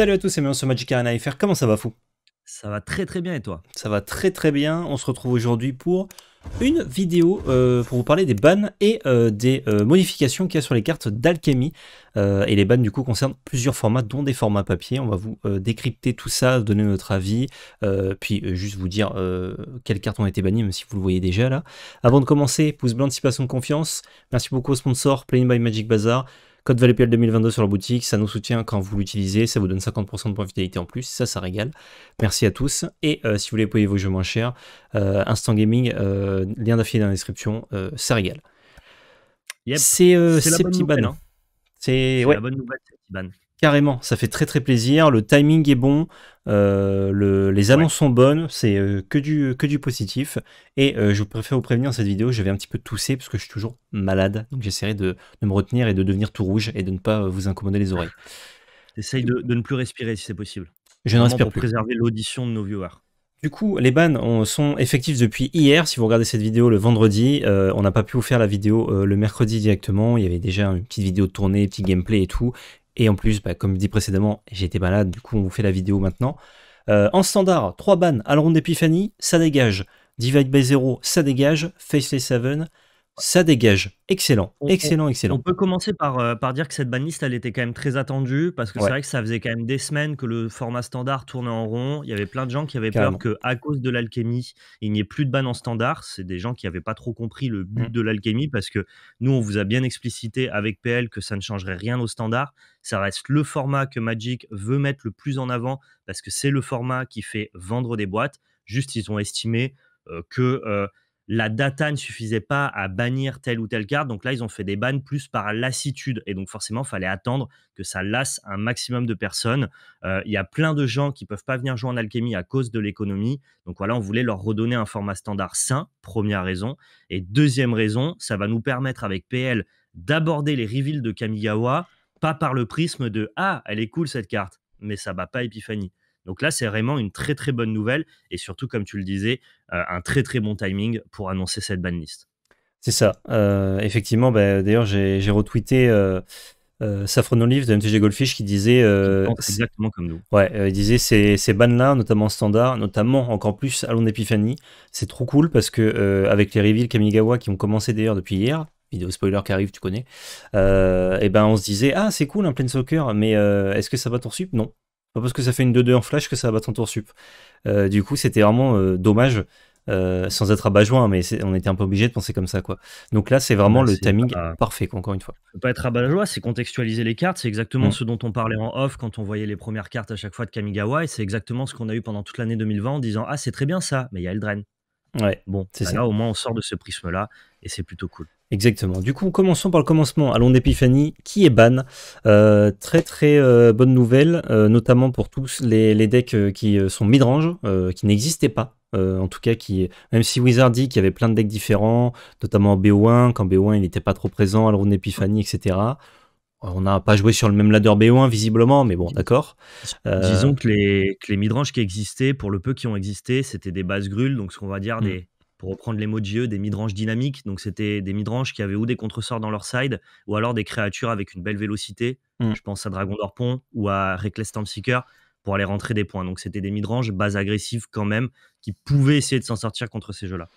Salut à tous et bienvenue sur Magic Arena FR, comment ça va fou? Ça va très très bien et toi? Ça va très très bien, on se retrouve aujourd'hui pour une vidéo pour vous parler des bans et des modifications qu'il y a sur les cartes d'Alchemy. Et les bans du coup concernent plusieurs formats dont des formats papier. On va vous décrypter tout ça, donner notre avis, puis juste vous dire quelles cartes ont été bannies même si vous le voyez déjà là. Avant de commencer, pouce blanc, anticipation de confiance, merci beaucoup aux sponsors Play-in by Magic Bazar. Code ValetPL 2022 sur la boutique, ça nous soutient quand vous l'utilisez, ça vous donne 50% de points de fidélité en plus, ça régale. Merci à tous. Et si vous voulez payer vos jeux moins chers, Instant Gaming, lien d'affilié dans la description, ça régale. Yep. C'est ces petits bans. Hein. C'est ouais. La bonne nouvelle, ces petits bans. Carrément, ça fait très très plaisir, le timing est bon, les annonces sont bonnes, c'est que du positif. Et je préfère vous prévenir dans cette vidéo, je vais un petit peu tousser parce que je suis toujours malade, donc j'essaierai de me retenir et de devenir tout rouge et de ne pas vous incommoder les oreilles. Essaye de ne plus respirer si c'est possible. Je ne respire plus. Pour préserver l'audition de nos viewers. Du coup, les bans sont effectifs depuis hier. Si vous regardez cette vidéo le vendredi, on n'a pas pu vous faire la vidéo le mercredi directement. Il y avait déjà une petite vidéo de tournée, petit gameplay et tout. Et en plus, bah, comme dit précédemment, j'étais malade, du coup on vous fait la vidéo maintenant. En standard, 3 bans, Ronde d'Epiphanie, ça dégage. Divide by 0, ça dégage. Faceless 7, ça dégage. Excellent, excellent, excellent. On peut commencer par dire que cette banliste, elle était quand même très attendue, parce que ouais. C'est vrai que ça faisait quand même des semaines que le format standard tournait en rond. Il y avait plein de gens qui avaient peur qu'à cause de l'alchimie, il n'y ait plus de ban en standard. C'est des gens qui n'avaient pas trop compris le but de l'alchimie, parce que nous, on vous a bien explicité avec PL que ça ne changerait rien au standard. Ça reste le format que Magic veut mettre le plus en avant, parce que c'est le format qui fait vendre des boîtes. Juste, ils ont estimé que... la data ne suffisait pas à bannir telle ou telle carte. Donc là, ils ont fait des bans plus par lassitude. Et donc forcément, il fallait attendre que ça lasse un maximum de personnes. Il y a plein de gens qui ne peuvent pas venir jouer en alchimie à cause de l'économie. Donc voilà, on voulait leur redonner un format standard sain, première raison. Et deuxième raison, ça va nous permettre avec PL d'aborder les reveals de Kamigawa, pas par le prisme de « Ah, elle est cool cette carte, mais ça ne bat pas Epiphanie ». Donc là, c'est vraiment une très très bonne nouvelle et surtout, comme tu le disais, un très très bon timing pour annoncer cette banlist. C'est ça. Effectivement, bah, d'ailleurs, j'ai retweeté Saffron Olive de MTG Goldfish qui disait... exactement comme nous. Ouais, il disait ces bans-là, notamment standard, notamment encore plus à Ronde d'Epiphanie, c'est trop cool parce que avec les reveals Kamigawa qui ont commencé d'ailleurs depuis hier, vidéo spoiler qui arrive, tu connais, et ben on se disait, ah c'est cool un planeswalker, mais est-ce que ça va ton sup? Non. Pas parce que ça fait une 2-2 en flash que ça va battre en tour sup. Du coup, c'était vraiment dommage, sans être à bas-joint, mais on était un peu obligé de penser comme ça, quoi. Donc là, c'est vraiment le timing parfait, quoi, encore une fois. Ne pas être à bas-joint, c'est contextualiser les cartes. C'est exactement ce dont on parlait en off quand on voyait les premières cartes à chaque fois de Kamigawa. Et c'est exactement ce qu'on a eu pendant toute l'année 2020 en disant « Ah, c'est très bien ça, mais il y a Eldraine ». Ouais, bon, c'est ça. Là, au moins, on sort de ce prisme-là et c'est plutôt cool. Exactement. Du coup, commençons par le commencement. Ronde d'Epiphanie, qui est ban. Très très bonne nouvelle, notamment pour tous les decks qui sont midrange, qui n'existaient pas. En tout cas, même si Wizard dit qu'il y avait plein de decks différents, notamment en BO1, quand BO1 il n'était pas trop présent, Ronde d'Epiphanie, etc. On n'a pas joué sur le même ladder BO1 visiblement, mais bon, d'accord. Disons que les midrange qui existaient, pour le peu qui ont existé, c'était des bases grules, donc ce qu'on va dire des... Pour reprendre les mots de JE, des midranges dynamiques. Donc, c'était des midranges qui avaient ou des contresorts dans leur side, ou alors des créatures avec une belle vélocité. Je pense à Dragon d'Orpon ou à Reckless Stormseeker pour aller rentrer des points. Donc, c'était des midranges bases agressives quand même qui pouvaient essayer de s'en sortir contre ces jeux-là.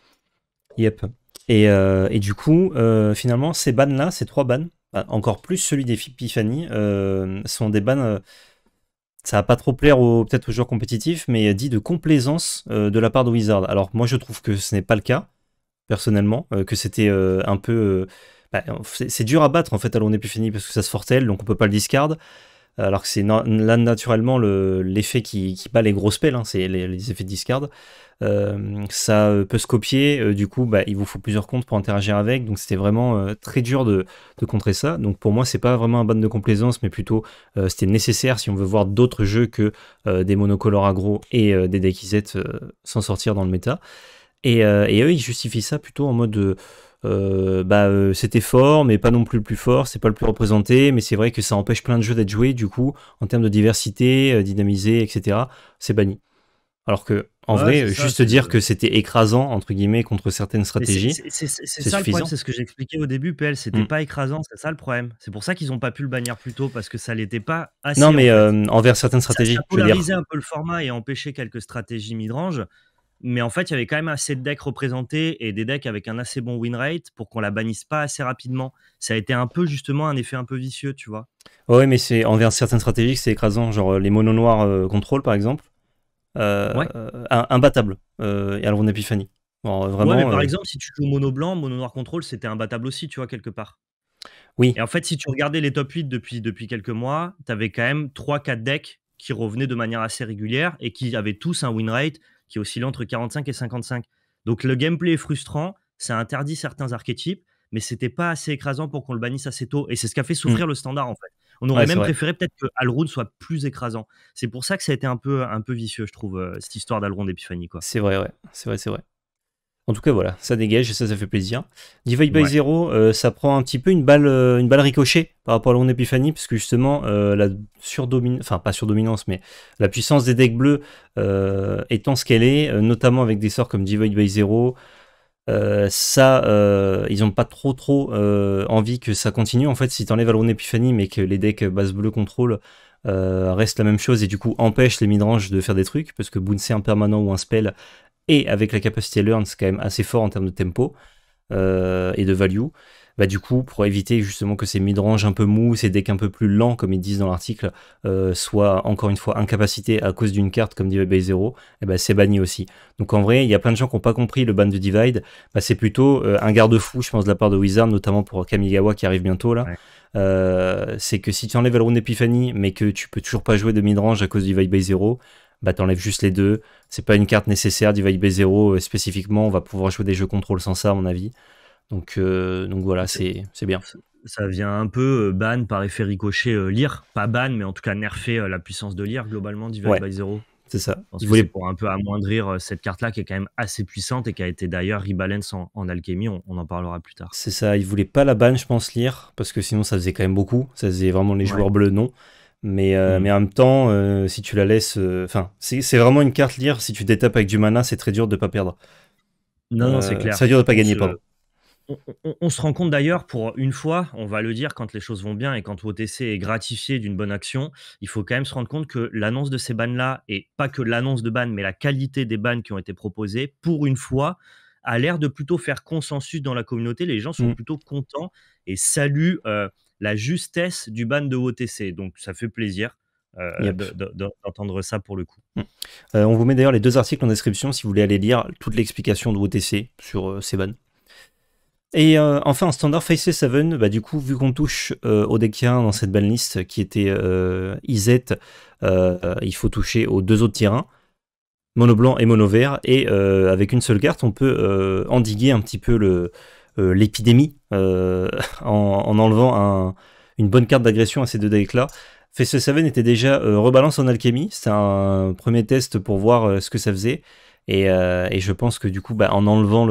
Yep. Et du coup, finalement, ces bans-là, ces 3 bans, encore plus celui des Epiphanie, sont des bans... ça va pas trop plaire peut-être aux joueurs compétitifs, mais dit de complaisance de la part de Wizard. Alors moi je trouve que ce n'est pas le cas, personnellement, que c'était un peu... c'est dur à battre en fait à Ronde d'Epiphanie parce que ça se fortelle, donc on peut pas le discard. Alors que c'est là naturellement l'effet qui bat les grosses pelles, hein, c'est les effets de discard. Ça peut se copier, du coup il vous faut plusieurs comptes pour interagir avec, donc c'était vraiment très dur de contrer ça. Donc pour moi c'est pas vraiment un ban de complaisance, mais plutôt c'était nécessaire si on veut voir d'autres jeux que des monocolores aggro et des decks isettes s'en sortir dans le méta. Et eux ils justifient ça plutôt en mode... c'était fort mais pas non plus le plus fort, c'est pas le plus représenté, mais c'est vrai que ça empêche plein de jeux d'être joués, du coup en termes de diversité, dynamisé, etc. c'est banni, alors que En vrai, juste ça, dire que c'était écrasant, entre guillemets, contre certaines stratégies. C'est ça le problème, c'est ce que j'expliquais au début, PL, c'était pas écrasant, c'est ça le problème. C'est pour ça qu'ils n'ont pas pu le bannir plus tôt, parce que ça l'était pas assez. Non, mais envers certaines stratégies, ça polarisait un peu le format et empêchait quelques stratégies midrange, mais en fait, il y avait quand même assez de decks représentés et des decks avec un assez bon win rate pour qu'on la bannisse pas assez rapidement. Ça a été un peu, justement, un effet un peu vicieux, tu vois. Ouais, mais c'est envers certaines stratégies que c'est écrasant, genre les monos noirs contrôle, par exemple. Imbattable et à la Ronde d'Epiphanie. Vraiment, mais par exemple, si tu joues mono blanc, mono noir contrôle, c'était imbattable aussi, tu vois, quelque part. Oui. Et en fait, si tu regardais les top 8 depuis quelques mois, tu avais quand même 3-4 decks qui revenaient de manière assez régulière et qui avaient tous un win rate qui oscillait entre 45 et 55. Donc le gameplay est frustrant, ça interdit certains archétypes, mais c'était pas assez écrasant pour qu'on le bannisse assez tôt. Et c'est ce qui a fait souffrir le standard, en fait. On aurait même préféré peut-être que Alrune soit plus écrasant. C'est pour ça que ça a été un peu vicieux, je trouve, cette histoire d'Alrune d'Epiphanie. C'est vrai, ouais. C'est vrai. En tout cas, voilà, ça dégage et ça fait plaisir. Divide by 0, ça prend un petit peu une balle ricochée par rapport à Alrune d'Epiphanie, parce que justement, la surdominance, enfin pas surdominance, mais la puissance des decks bleus étant ce qu'elle est, notamment avec des sorts comme Divide by 0, ils n'ont pas trop envie que ça continue. En fait, si tu enlèves Alrune d'Epiphanie mais que les decks base bleue contrôle restent la même chose et du coup empêchent les midrange de faire des trucs, parce que bouncer un permanent ou un spell et avec la capacité learn, c'est quand même assez fort en termes de tempo et de value. Bah, du coup, pour éviter justement que ces midrange un peu mous, ces decks un peu plus lents comme ils disent dans l'article, soient encore une fois incapacités à cause d'une carte comme Divide by 0, bah, c'est banni aussi. Donc en vrai, il y a plein de gens qui n'ont pas compris le ban de Divide. Bah, c'est plutôt un garde-fou, je pense, de la part de Wizard, notamment pour Kamigawa qui arrive bientôt là. Ouais. C'est que si tu enlèves Alrune d'Epiphanie mais que tu peux toujours pas jouer de midrange à cause du Divide by 0, bah t'enlèves juste les deux. C'est pas une carte nécessaire. Divide by 0 spécifiquement, on va pouvoir jouer des jeux contrôle sans ça à mon avis. Donc voilà, c'est bien. Ça vient un peu ban par effet ricochet Lyre, pas ban, mais en tout cas nerfer la puissance de Lyre globalement, Divide by 0. C'est ça. Ils voulaient pour un peu amoindrir cette carte-là qui est quand même assez puissante et qui a été d'ailleurs rebalance en Alchemy, on en parlera plus tard. C'est ça, ils voulaient pas la ban, je pense, Lyre, parce que sinon ça faisait quand même beaucoup, ça faisait vraiment les joueurs bleus, non. Mais en même temps, si tu la laisses... c'est vraiment une carte Lyre, si tu détapes avec du mana, c'est très dur de pas perdre. Non, c'est clair. C'est dur de pas gagner, pardon. On se rend compte d'ailleurs, pour une fois, on va le dire, quand les choses vont bien et quand WOTC est gratifié d'une bonne action, il faut quand même se rendre compte que l'annonce de ces bans-là, et pas que l'annonce de bans, mais la qualité des bans qui ont été proposés, pour une fois, a l'air de plutôt faire consensus dans la communauté. Les gens sont plutôt contents et saluent la justesse du ban de WOTC. Donc ça fait plaisir d'entendre ça pour le coup. On vous met d'ailleurs les deux articles en description si vous voulez aller lire toute l'explication de WOTC sur ces bans. Et enfin en standard Faceless 7, bah, du coup vu qu'on touche au deck 1 dans cette banlist qui était Izette, il faut toucher aux deux autres tiers 1, mono blanc et mono vert, et avec une seule carte on peut endiguer un petit peu l'épidémie en enlevant une bonne carte d'agression à ces deux decks là. Faceless 7 était déjà rebalance en Alchemy, c'était un premier test pour voir ce que ça faisait, et je pense que du coup bah, en enlevant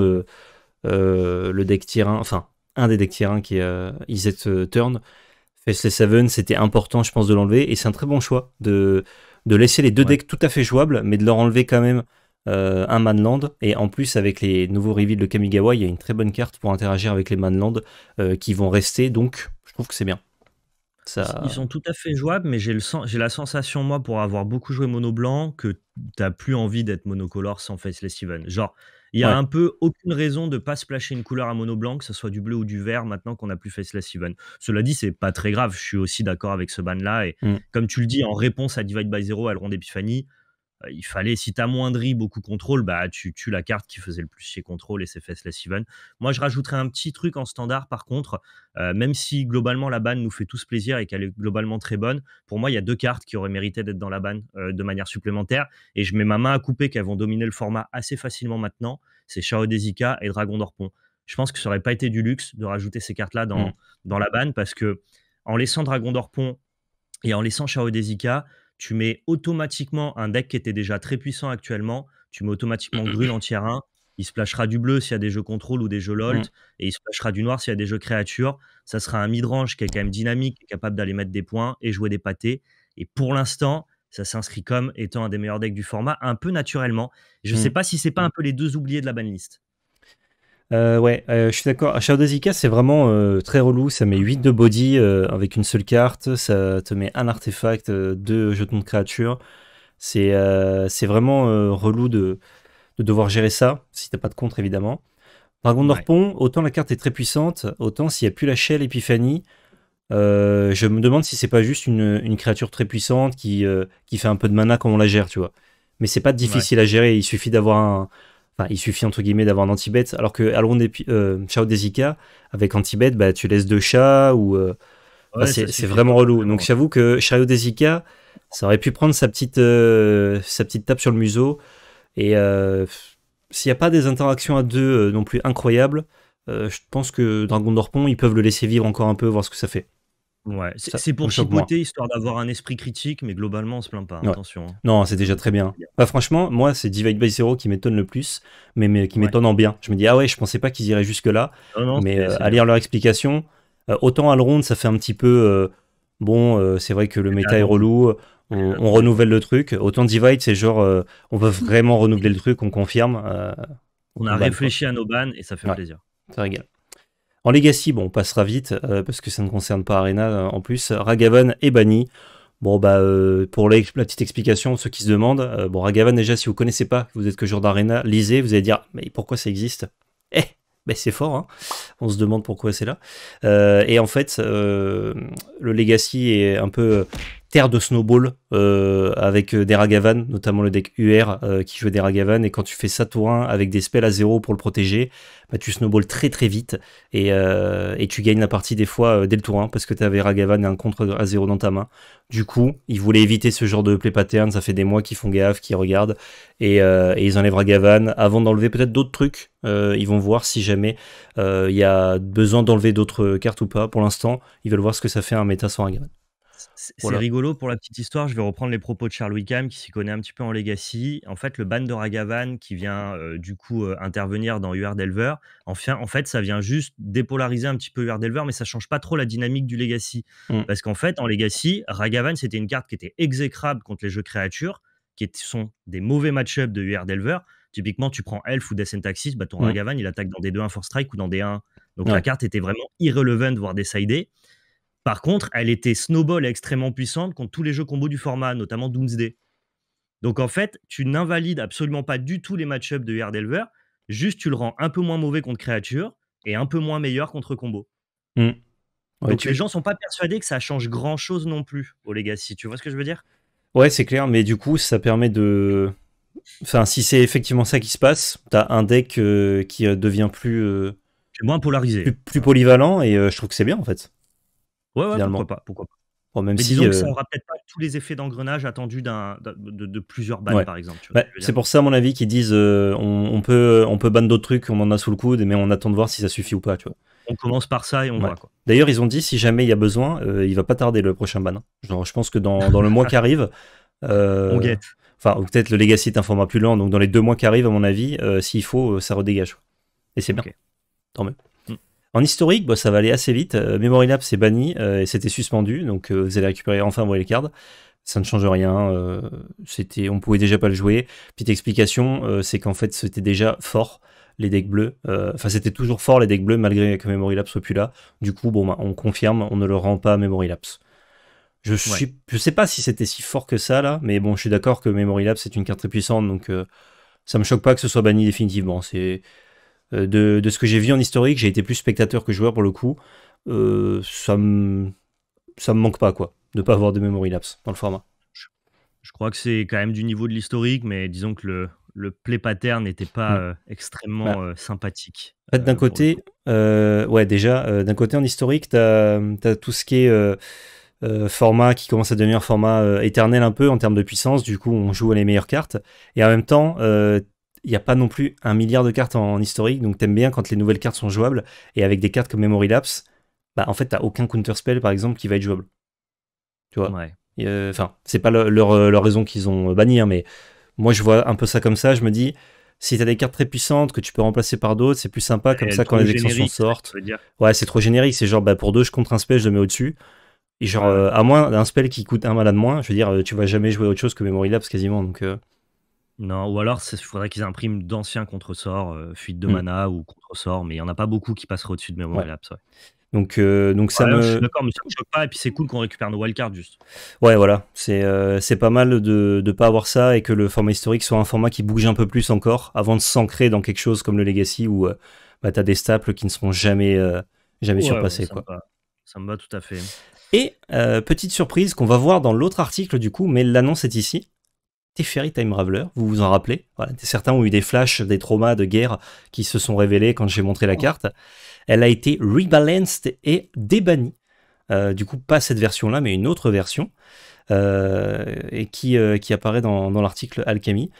le deck tier 1, enfin un des decks tier 1 qui est Izette Turn, Faceless 7, c'était important je pense de l'enlever, et c'est un très bon choix de laisser les deux decks tout à fait jouables mais de leur enlever quand même un manland, et en plus avec les nouveaux reveals de Kamigawa il y a une très bonne carte pour interagir avec les manland qui vont rester, donc je trouve que c'est bien. Ça... Ils sont tout à fait jouables, mais j'ai la sensation, moi, pour avoir beaucoup joué mono blanc, que t'as plus envie d'être monocolore sans Faceless 7. Genre, il y a un peu aucune raison de pas splasher une couleur à mono blanc, que ce soit du bleu ou du vert, maintenant qu'on n'a plus Faceless 7. Cela dit, c'est pas très grave, je suis aussi d'accord avec ce ban-là, et comme tu le dis, en réponse à Divide by 0, à la Ronde d'Epiphanie, il fallait, si t'amoindris beaucoup contrôle, bah tu tues la carte qui faisait le plus chier contrôle, et c'est Faceless 7. Moi, je rajouterais un petit truc en standard, par contre, même si globalement la ban nous fait tous plaisir et qu'elle est globalement très bonne, pour moi, il y a deux cartes qui auraient mérité d'être dans la ban de manière supplémentaire, et je mets ma main à couper qu'elles vont dominer le format assez facilement maintenant, c'est Chao Desika et Dragon d'Orpon. Je pense que ça n'aurait pas été du luxe de rajouter ces cartes-là dans la ban, parce que en laissant Dragon d'Orpon et en laissant Chao Desika, tu mets automatiquement un deck qui était déjà très puissant actuellement, tu mets automatiquement Grul en tier 1, il splashera du bleu s'il y a des jeux contrôle ou des jeux LOLT, et il splashera du noir s'il y a des jeux créatures. Ça sera un midrange qui est quand même dynamique, capable d'aller mettre des points et jouer des pâtés. Et pour l'instant, ça s'inscrit comme étant un des meilleurs decks du format, un peu naturellement. Je sais pas si c'est pas un peu les deux oubliés de la banlist. Je suis d'accord. Shadow Zika, c'est vraiment très relou. Ça met 8 de body avec une seule carte. Ça te met un artefact, 2 jetons de créature. C'est vraiment relou de devoir gérer ça, si t'as pas de contre, évidemment. Dragon d'Orpon, autant la carte est très puissante, autant s'il n'y a plus la Shell Epiphanie, je me demande si c'est pas juste une créature très puissante qui fait un peu de mana quand on la gère, tu vois. Mais c'est pas difficile à gérer, il suffit d'avoir un... Enfin, il suffit entre guillemets d'avoir un anti-bet, alors que Chao Desika, avec anti-bet, bah, tu laisses 2 chats, ou... c'est vraiment relou. Donc j'avoue que Chao Desika, ça aurait pu prendre sa petite tape sur le museau, et s'il n'y a pas des interactions à deux non plus incroyables, je pense que Dragon d'Orpon, ils peuvent le laisser vivre encore un peu, voir ce que ça fait. Ouais, c'est pour chipoter, histoire d'avoir un esprit critique, mais globalement, on se plaint pas, attention. Non, c'est déjà très bien. Bah, franchement, moi, c'est Divide by 0 qui m'étonne le plus, mais qui m'étonne en bien. Je me dis, ah ouais, je pensais pas qu'ils iraient jusque-là, mais à lire leur explication, autant Alrond, ça fait un petit peu... c'est vrai que le méta est relou, on renouvelle le truc. Autant Divide, c'est genre, on veut vraiment renouveler le truc, on confirme. On a réfléchi à nos bannes et ça fait plaisir. Ça régale. En Legacy, bon, on passera vite, parce que ça ne concerne pas Arena en plus. Ragavan est banni. Bon, bah, pour la petite explication, ceux qui se demandent, bon, Ragavan, déjà, si vous ne connaissez pas, vous êtes que joueur d'Arena, lisez, vous allez dire, mais pourquoi ça existe? Ben c'est fort, hein. On se demande pourquoi c'est là. Et en fait, le Legacy est un peu terre de snowball avec des Ragavan, notamment le deck UR qui joue des Ragavan. Et quand tu fais ça tour 1 avec des spells à 0 pour le protéger, bah, tu snowballs très très vite et tu gagnes la partie des fois dès le tour 1 parce que tu avais Ragavan et un contre à 0 dans ta main. Du coup, ils voulaient éviter ce genre de play pattern. Ça fait des mois qu'ils font gaffe, qu'ils regardent et ils enlèvent Ragavan avant d'enlever peut-être d'autres trucs. Ils vont voir si jamais il y a besoin d'enlever d'autres cartes ou pas. Pour l'instant, ils veulent voir ce que ça fait un méta sans Ragavan. C'est rigolo pour la petite histoire. Je vais reprendre les propos de Charles Wickham qui s'y connaît un petit peu en Legacy. En fait, le ban de Ragavan qui vient intervenir dans UR Delver, en fait, ça vient juste dépolariser un petit peu UR Delver, mais ça change pas trop la dynamique du Legacy. Parce qu'en fait, en Legacy, Ragavan, c'était une carte qui était exécrable contre les jeux créatures, qui sont des mauvais match-up de UR Delver. Typiquement, tu prends Elf ou Death and Taxis, bah, ton Ragavan, il attaque dans des 2-1 for strike ou dans des 1. Donc la carte était vraiment irrelevant, voire décidée. Par contre, elle était snowball et extrêmement puissante contre tous les jeux combos du format, notamment Doomsday. Donc en fait, tu n'invalides absolument pas du tout les match-ups de UR Delver, juste tu le rends un peu moins mauvais contre créature et un peu moins meilleur contre combo. Donc les gens ne sont pas persuadés que ça change grand-chose non plus au Legacy, tu vois ce que je veux dire? Ouais, c'est clair, mais du coup, ça permet de... Enfin, si c'est effectivement ça qui se passe, t'as un deck qui devient plus... moins polarisé. Plus polyvalent, et je trouve que c'est bien en fait. Ouais, pourquoi pas. Bon, même mais si, disons que ça n'aura peut-être pas tous les effets d'engrenage attendus de plusieurs bannes, par exemple. Bah, c'est pour ça, à mon avis, qu'ils disent on peut ban d'autres trucs, on en a sous le coude, mais on attend de voir si ça suffit ou pas. Tu vois. On commence par ça et on voit. D'ailleurs, ils ont dit, si jamais il y a besoin, il va pas tarder le prochain ban. Genre, je pense que dans le mois qui arrive... on guette. Enfin, ou peut-être le Legacy est un format plus lent, donc dans les 2 mois qui arrivent, à mon avis, s'il faut, ça redégage. Et c'est bien. Tant mieux. En historique, bah, ça va aller assez vite. Memory Lapse c'est banni et c'était suspendu, donc vous allez récupérer enfin vos wildcards. Ça ne change rien. On pouvait déjà pas le jouer. Petite explication, c'est qu'en fait c'était déjà fort les decks bleus. Enfin, c'était toujours fort les decks bleus malgré que Memory Lapse soit plus là. Du coup, bon, bah, on confirme, on ne le rend pas Memory Lapse. Je sais pas si c'était si fort que ça là, mais bon, je suis d'accord que Memory Lapse c'est une carte très puissante, donc ça me choque pas que ce soit banni définitivement. C'est de ce que j'ai vu en historique, j'ai été plus spectateur que joueur pour le coup, ça me manque pas quoi, de pas avoir de memory lapse dans le format. Je crois que c'est quand même du niveau de l'historique, mais disons que le play pattern n'était pas extrêmement sympathique. En fait, d'un côté, d'un côté en historique, t'as tout ce qui est format qui commence à devenir format éternel un peu en termes de puissance, du coup on joue à les meilleures cartes, et en même temps, il n'y a pas non plus 1 milliard de cartes en historique, donc t'aimes bien quand les nouvelles cartes sont jouables, et avec des cartes comme Memory Lapse, bah en fait t'as aucun counterspell par exemple qui va être jouable. Tu vois. Enfin, c'est pas leur raison qu'ils ont banni, hein, mais moi je vois un peu ça comme ça, je me dis, si t'as des cartes très puissantes que tu peux remplacer par d'autres, c'est plus sympa comme ça quand les extensions sortent. Ouais, c'est trop générique, c'est genre bah, pour 2 je contre un spell, je le mets au-dessus, Et genre, à moins d'un spell qui coûte un mana de moins, je veux dire, tu vas jamais jouer autre chose que Memory Lapse quasiment. Donc, non, ou alors il faudrait qu'ils impriment d'anciens contresorts, fuite de mana ou contresorts, mais il n'y en a pas beaucoup qui passeraient au-dessus de Memory Lapse. Ouais. Donc ça me... Je suis d'accord, mais ça me choque pas, et puis c'est cool qu'on récupère nos wildcards juste. Ouais, voilà, c'est pas mal de ne pas avoir ça, et que le format historique soit un format qui bouge un peu plus encore, avant de s'ancrer dans quelque chose comme le Legacy, où bah, t'as des staples qui ne seront jamais, jamais surpassés. Ouais, ça me va tout à fait. Et petite surprise qu'on va voir dans l'autre article du coup, mais l'annonce est ici. Teferi Time Raveler, vous vous en rappelez, voilà, certains ont eu des flashs, des traumas de guerre qui se sont révélés quand j'ai montré la carte. Elle a été rebalanced et débannie. Du coup, pas cette version-là, mais une autre version et qui apparaît dans l'article Alchemy.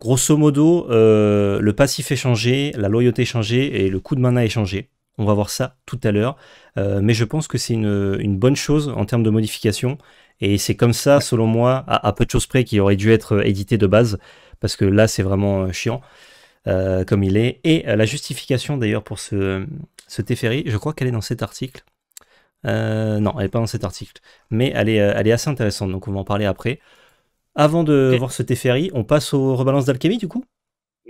Grosso modo, le passif est changé, la loyauté est changée et le coût de mana est changé. On va voir ça tout à l'heure. Mais je pense que c'est une bonne chose en termes de modification. Et c'est comme ça, selon moi, à peu de choses près, qui aurait dû être édité de base, parce que là, c'est vraiment chiant, comme il est. Et la justification, d'ailleurs, pour ce Teferi, je crois qu'elle est dans cet article. Non, elle n'est pas dans cet article, mais elle est assez intéressante, donc on va en parler après. Avant de voir ce Teferi, on passe aux rebalances d'Alchemy, du coup?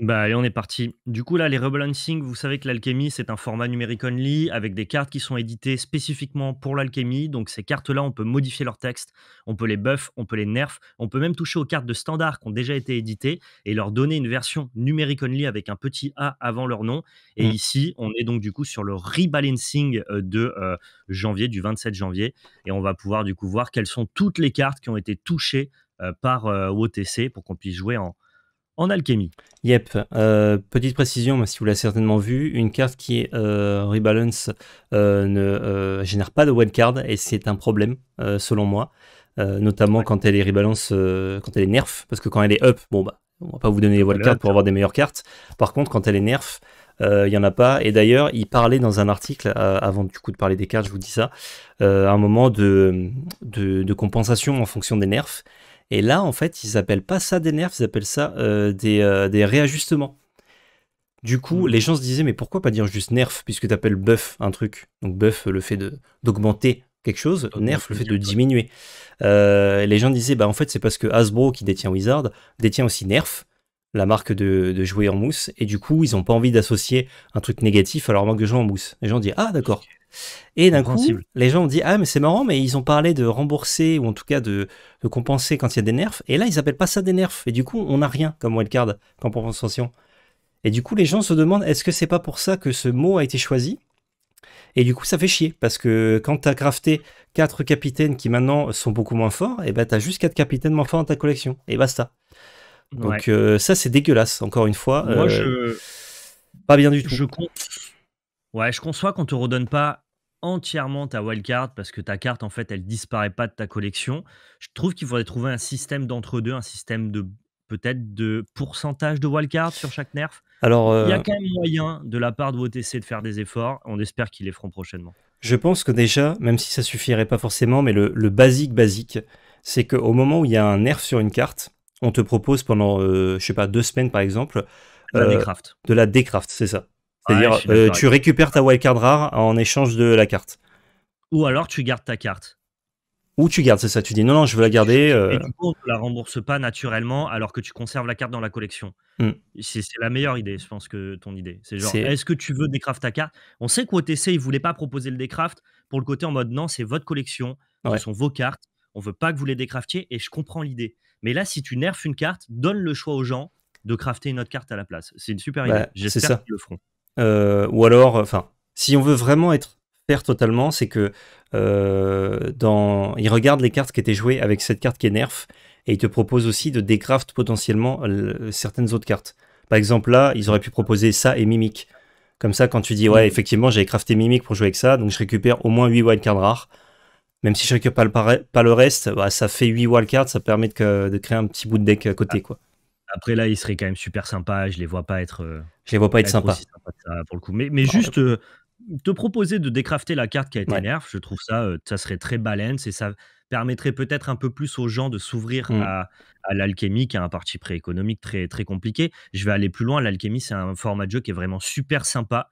Bah allez, on est parti. Du coup là, les rebalancing, vous savez que l'alchimie c'est un format numérique only avec des cartes qui sont éditées spécifiquement pour l'alchimie. Donc ces cartes là, on peut modifier leur texte, on peut les buff, on peut les nerf, on peut même toucher aux cartes de standard qui ont déjà été éditées et leur donner une version numérique only avec un petit A avant leur nom. Et ici, on est donc du coup sur le rebalancing de janvier, du 27 janvier. Et on va pouvoir du coup voir quelles sont toutes les cartes qui ont été touchées par WOTC pour qu'on puisse jouer en alchimie. Yep. Petite précision, mais si vous l'avez certainement vu, une carte qui est rebalance ne génère pas de wildcard et c'est un problème selon moi, notamment quand elle est rebalance, quand elle est nerf, parce que quand elle est up, bon bah on va pas vous donner les wildcards pour avoir des meilleures cartes. Par contre, quand elle est nerf, il y en a pas. Et d'ailleurs, il parlait dans un article avant du coup de parler des cartes, je vous dis ça, à un moment de compensation en fonction des nerfs. Et là, en fait, ils n'appellent pas ça des nerfs, ils appellent ça des réajustements. Du coup, les gens se disaient, mais pourquoi pas dire juste nerf, puisque tu appelles buff un truc. Donc buff, le fait d'augmenter quelque chose, nerf, le fait de diminuer. Les gens disaient, bah en fait, c'est parce que Hasbro, qui détient Wizard, détient aussi nerf, la marque de jouets en mousse, et du coup, ils n'ont pas envie d'associer un truc négatif à leur marque de jeu en mousse. Les gens disent, ah d'accord. Et d'un coup, les gens ont dit, ah mais c'est marrant, mais ils ont parlé de rembourser, ou en tout cas de compenser quand il y a des nerfs, et là ils appellent pas ça des nerfs, et du coup on n'a rien comme wildcard, comme compensation. Et du coup les gens se demandent, est-ce que c'est pas pour ça que ce mot a été choisi? Et du coup ça fait chier, parce que quand t'as crafté 4 capitaines qui maintenant sont beaucoup moins forts, et ben t'as juste 4 capitaines moins forts dans ta collection, et basta. Donc ça c'est dégueulasse, encore une fois. Moi pas bien du tout. Ouais, je conçois qu'on te redonne pas entièrement ta wildcard parce que ta carte, en fait, elle disparaît pas de ta collection. Je trouve qu'il faudrait trouver un système d'entre-deux, un système de peut-être de pourcentage de wildcard sur chaque nerf. Alors, il y a quand même moyen de la part de WOTC de faire des efforts. On espère qu'ils les feront prochainement. Je pense que déjà, même si ça suffirait pas forcément, mais le basique, c'est qu'au moment où il y a un nerf sur une carte, on te propose pendant, je sais pas, 2 semaines par exemple, de la décraft, c'est ça. C'est-à-dire, tu récupères ta wildcard rare en échange de la carte. Ou alors tu gardes ta carte. Ou tu gardes, c'est ça. Tu dis non, non, je veux la garder. Et du coup, on ne la rembourse pas naturellement alors que tu conserves la carte dans la collection. C'est la meilleure idée, je pense, que ton idée. C'est genre, est-ce que tu veux décraft ta carte? On sait qu'OTC, ils ne voulaient pas proposer le décraft pour le côté en mode non, c'est votre collection, ce sont vos cartes, on ne veut pas que vous les décraftiez et je comprends l'idée. Mais là, si tu nerfes une carte, donne le choix aux gens de crafter une autre carte à la place. C'est une super idée. J'espère qu'ils le feront. Ou alors, enfin, si on veut vraiment être fair totalement, c'est que ils regardent les cartes qui étaient jouées avec cette carte qui est nerf et ils te proposent aussi de décraft potentiellement certaines autres cartes. Par exemple, là, ils auraient pu proposer ça et Mimic. Comme ça, quand tu dis, ouais, effectivement, j'avais crafté Mimic pour jouer avec ça, donc je récupère au moins 8 wildcards rares. Même si je récupère pas le reste, bah, ça fait 8 wildcards, ça permet de créer un petit bout de deck à côté, quoi. Après là, il serait quand même super sympa. Je les vois pas être. Je les vois pas être sympa. Sympa ça, pour le coup. Mais juste te proposer de décrafter la carte qui a été nerf, je trouve ça, ça serait très balance et ça permettrait peut-être un peu plus aux gens de s'ouvrir à l'alchimie, qui a un parti pré-économique très très compliqué. Je vais aller plus loin. L'alchimie, c'est un format de jeu qui est vraiment super sympa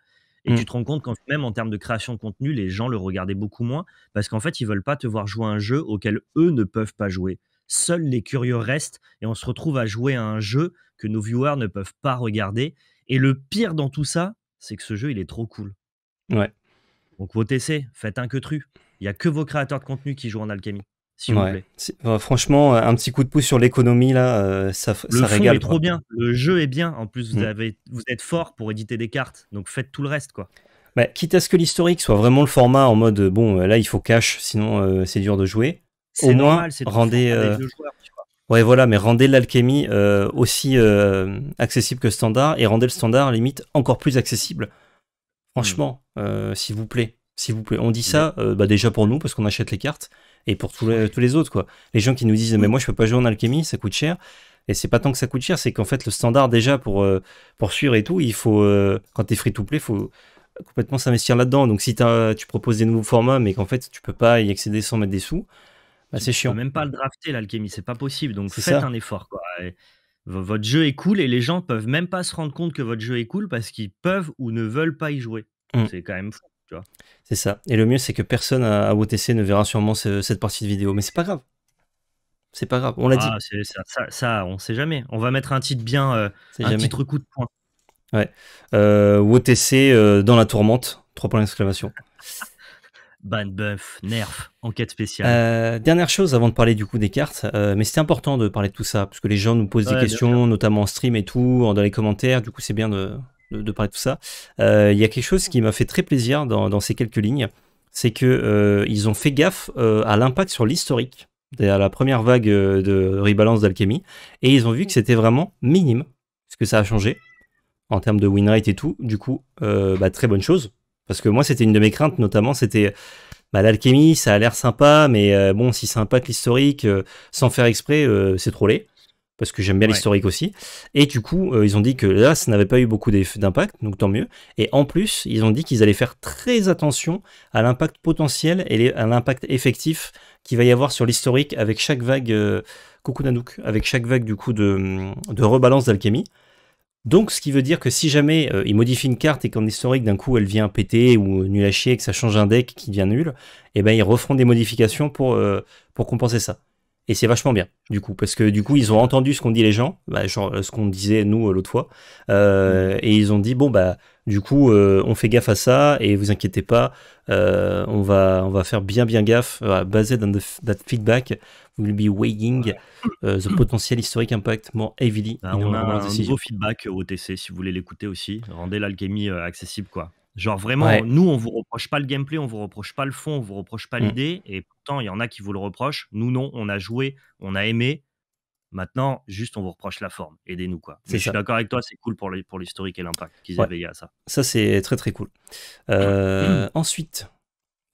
Et tu te rends compte qu'en fait, même en termes de création de contenu, les gens le regardaient beaucoup moins parce qu'en fait, ils veulent pas te voir jouer à un jeu auquel eux ne peuvent pas jouer. Seuls les curieux restent et on se retrouve à jouer à un jeu que nos viewers ne peuvent pas regarder. Et le pire dans tout ça, c'est que ce jeu, il est trop cool. Ouais. Donc, WOTC, faites un queutru. Il n'y a que vos créateurs de contenu qui jouent en Alchemy, s'il vous plaît. Franchement, un petit coup de pouce sur l'économie, là, ça régale. Le fond est trop bien. Le jeu est bien. En plus, vous êtes fort pour éditer des cartes. Donc, faites tout le reste, quoi. Bah, quitte à ce que l'historique soit vraiment le format en mode, bon, là, il faut cash, sinon c'est dur de jouer. Au moins, rendez... Ouais, voilà, mais rendez l'alchimie aussi accessible que standard et rendez le standard limite encore plus accessible. Franchement, s'il vous plaît, on dit ça bah déjà pour nous parce qu'on achète les cartes et pour tous les autres quoi. Les gens qui nous disent mais moi je peux pas jouer en alchimie, ça coûte cher. Et c'est pas tant que ça coûte cher, c'est qu'en fait le standard déjà pour suivre et tout, il faut quand t'es free to play, faut complètement s'investir là-dedans. Donc si tu proposes des nouveaux formats mais qu'en fait tu peux pas y accéder sans mettre des sous. Bah, c'est chiant. Même pas le drafter l'alchimie, c'est pas possible. Donc faites un effort, quoi. Votre jeu est cool et les gens peuvent même pas se rendre compte que votre jeu est cool parce qu'ils peuvent ou ne veulent pas y jouer. C'est quand même fou, tu vois. C'est ça. Et le mieux, c'est que personne à WOTC ne verra sûrement cette partie de vidéo. Mais c'est pas grave. C'est pas grave. On l'a dit. Ça, on sait jamais. On va mettre un titre bien, un titre coup de poing. Ouais. WOTC dans la tourmente. 3 points d'exclamation. Ban buff, nerf, enquête spéciale. Dernière chose avant de parler du coup des cartes, mais c'était important de parler de tout ça, parce que les gens nous posent des questions, notamment en stream et tout, dans les commentaires, du coup c'est bien de parler de tout ça. Il y a quelque chose qui m'a fait très plaisir dans ces quelques lignes, c'est qu'ils ont fait gaffe à l'impact sur l'historique, à la première vague de rebalance d'Alchemy, et ils ont vu que c'était vraiment minime, parce que ça a changé, en termes de win rate et tout, du coup, très bonne chose. Parce que moi, c'était une de mes craintes, notamment, c'était l'alchimie, ça a l'air sympa, mais bon, si ça impacte l'historique, sans faire exprès, c'est trop laid, parce que j'aime bien l'historique aussi. Et du coup, ils ont dit que là, ça n'avait pas eu beaucoup d'impact, donc tant mieux. Et en plus, ils ont dit qu'ils allaient faire très attention à l'impact potentiel et à l'impact effectif qu'il va y avoir sur l'historique avec chaque vague, avec chaque vague du coup de rebalance d'alchimie. Donc, ce qui veut dire que si jamais il modifie une carte et qu'en historique, d'un coup, elle vient péter ou nul à chier, que ça change un deck qui devient nul, eh ben, ils referont des modifications pour compenser ça. Et c'est vachement bien, du coup, parce que du coup, ils ont entendu ce qu'ont dit les gens, genre ce qu'on disait nous l'autre fois, et ils ont dit, bon, bah, du coup, on fait gaffe à ça, et vous inquiétez pas, on va faire bien gaffe, basé dans that feedback, we'll be weighing the potential historic impact more heavily. Bah, on a un nouveau feedback au TC, si vous voulez l'écouter aussi, rendez l'alchimie accessible, quoi. Genre vraiment, nous, on vous reproche pas le gameplay, on vous reproche pas le fond, on vous reproche pas l'idée. Et pourtant, il y en a qui vous le reprochent. Nous, non, on a joué, on a aimé. Maintenant, juste, on vous reproche la forme. Aidez-nous, quoi. Mais je suis d'accord avec toi, c'est cool pour l'historique et l'impact qu'ils avaient à ça. Ça, c'est très, très cool. Ensuite,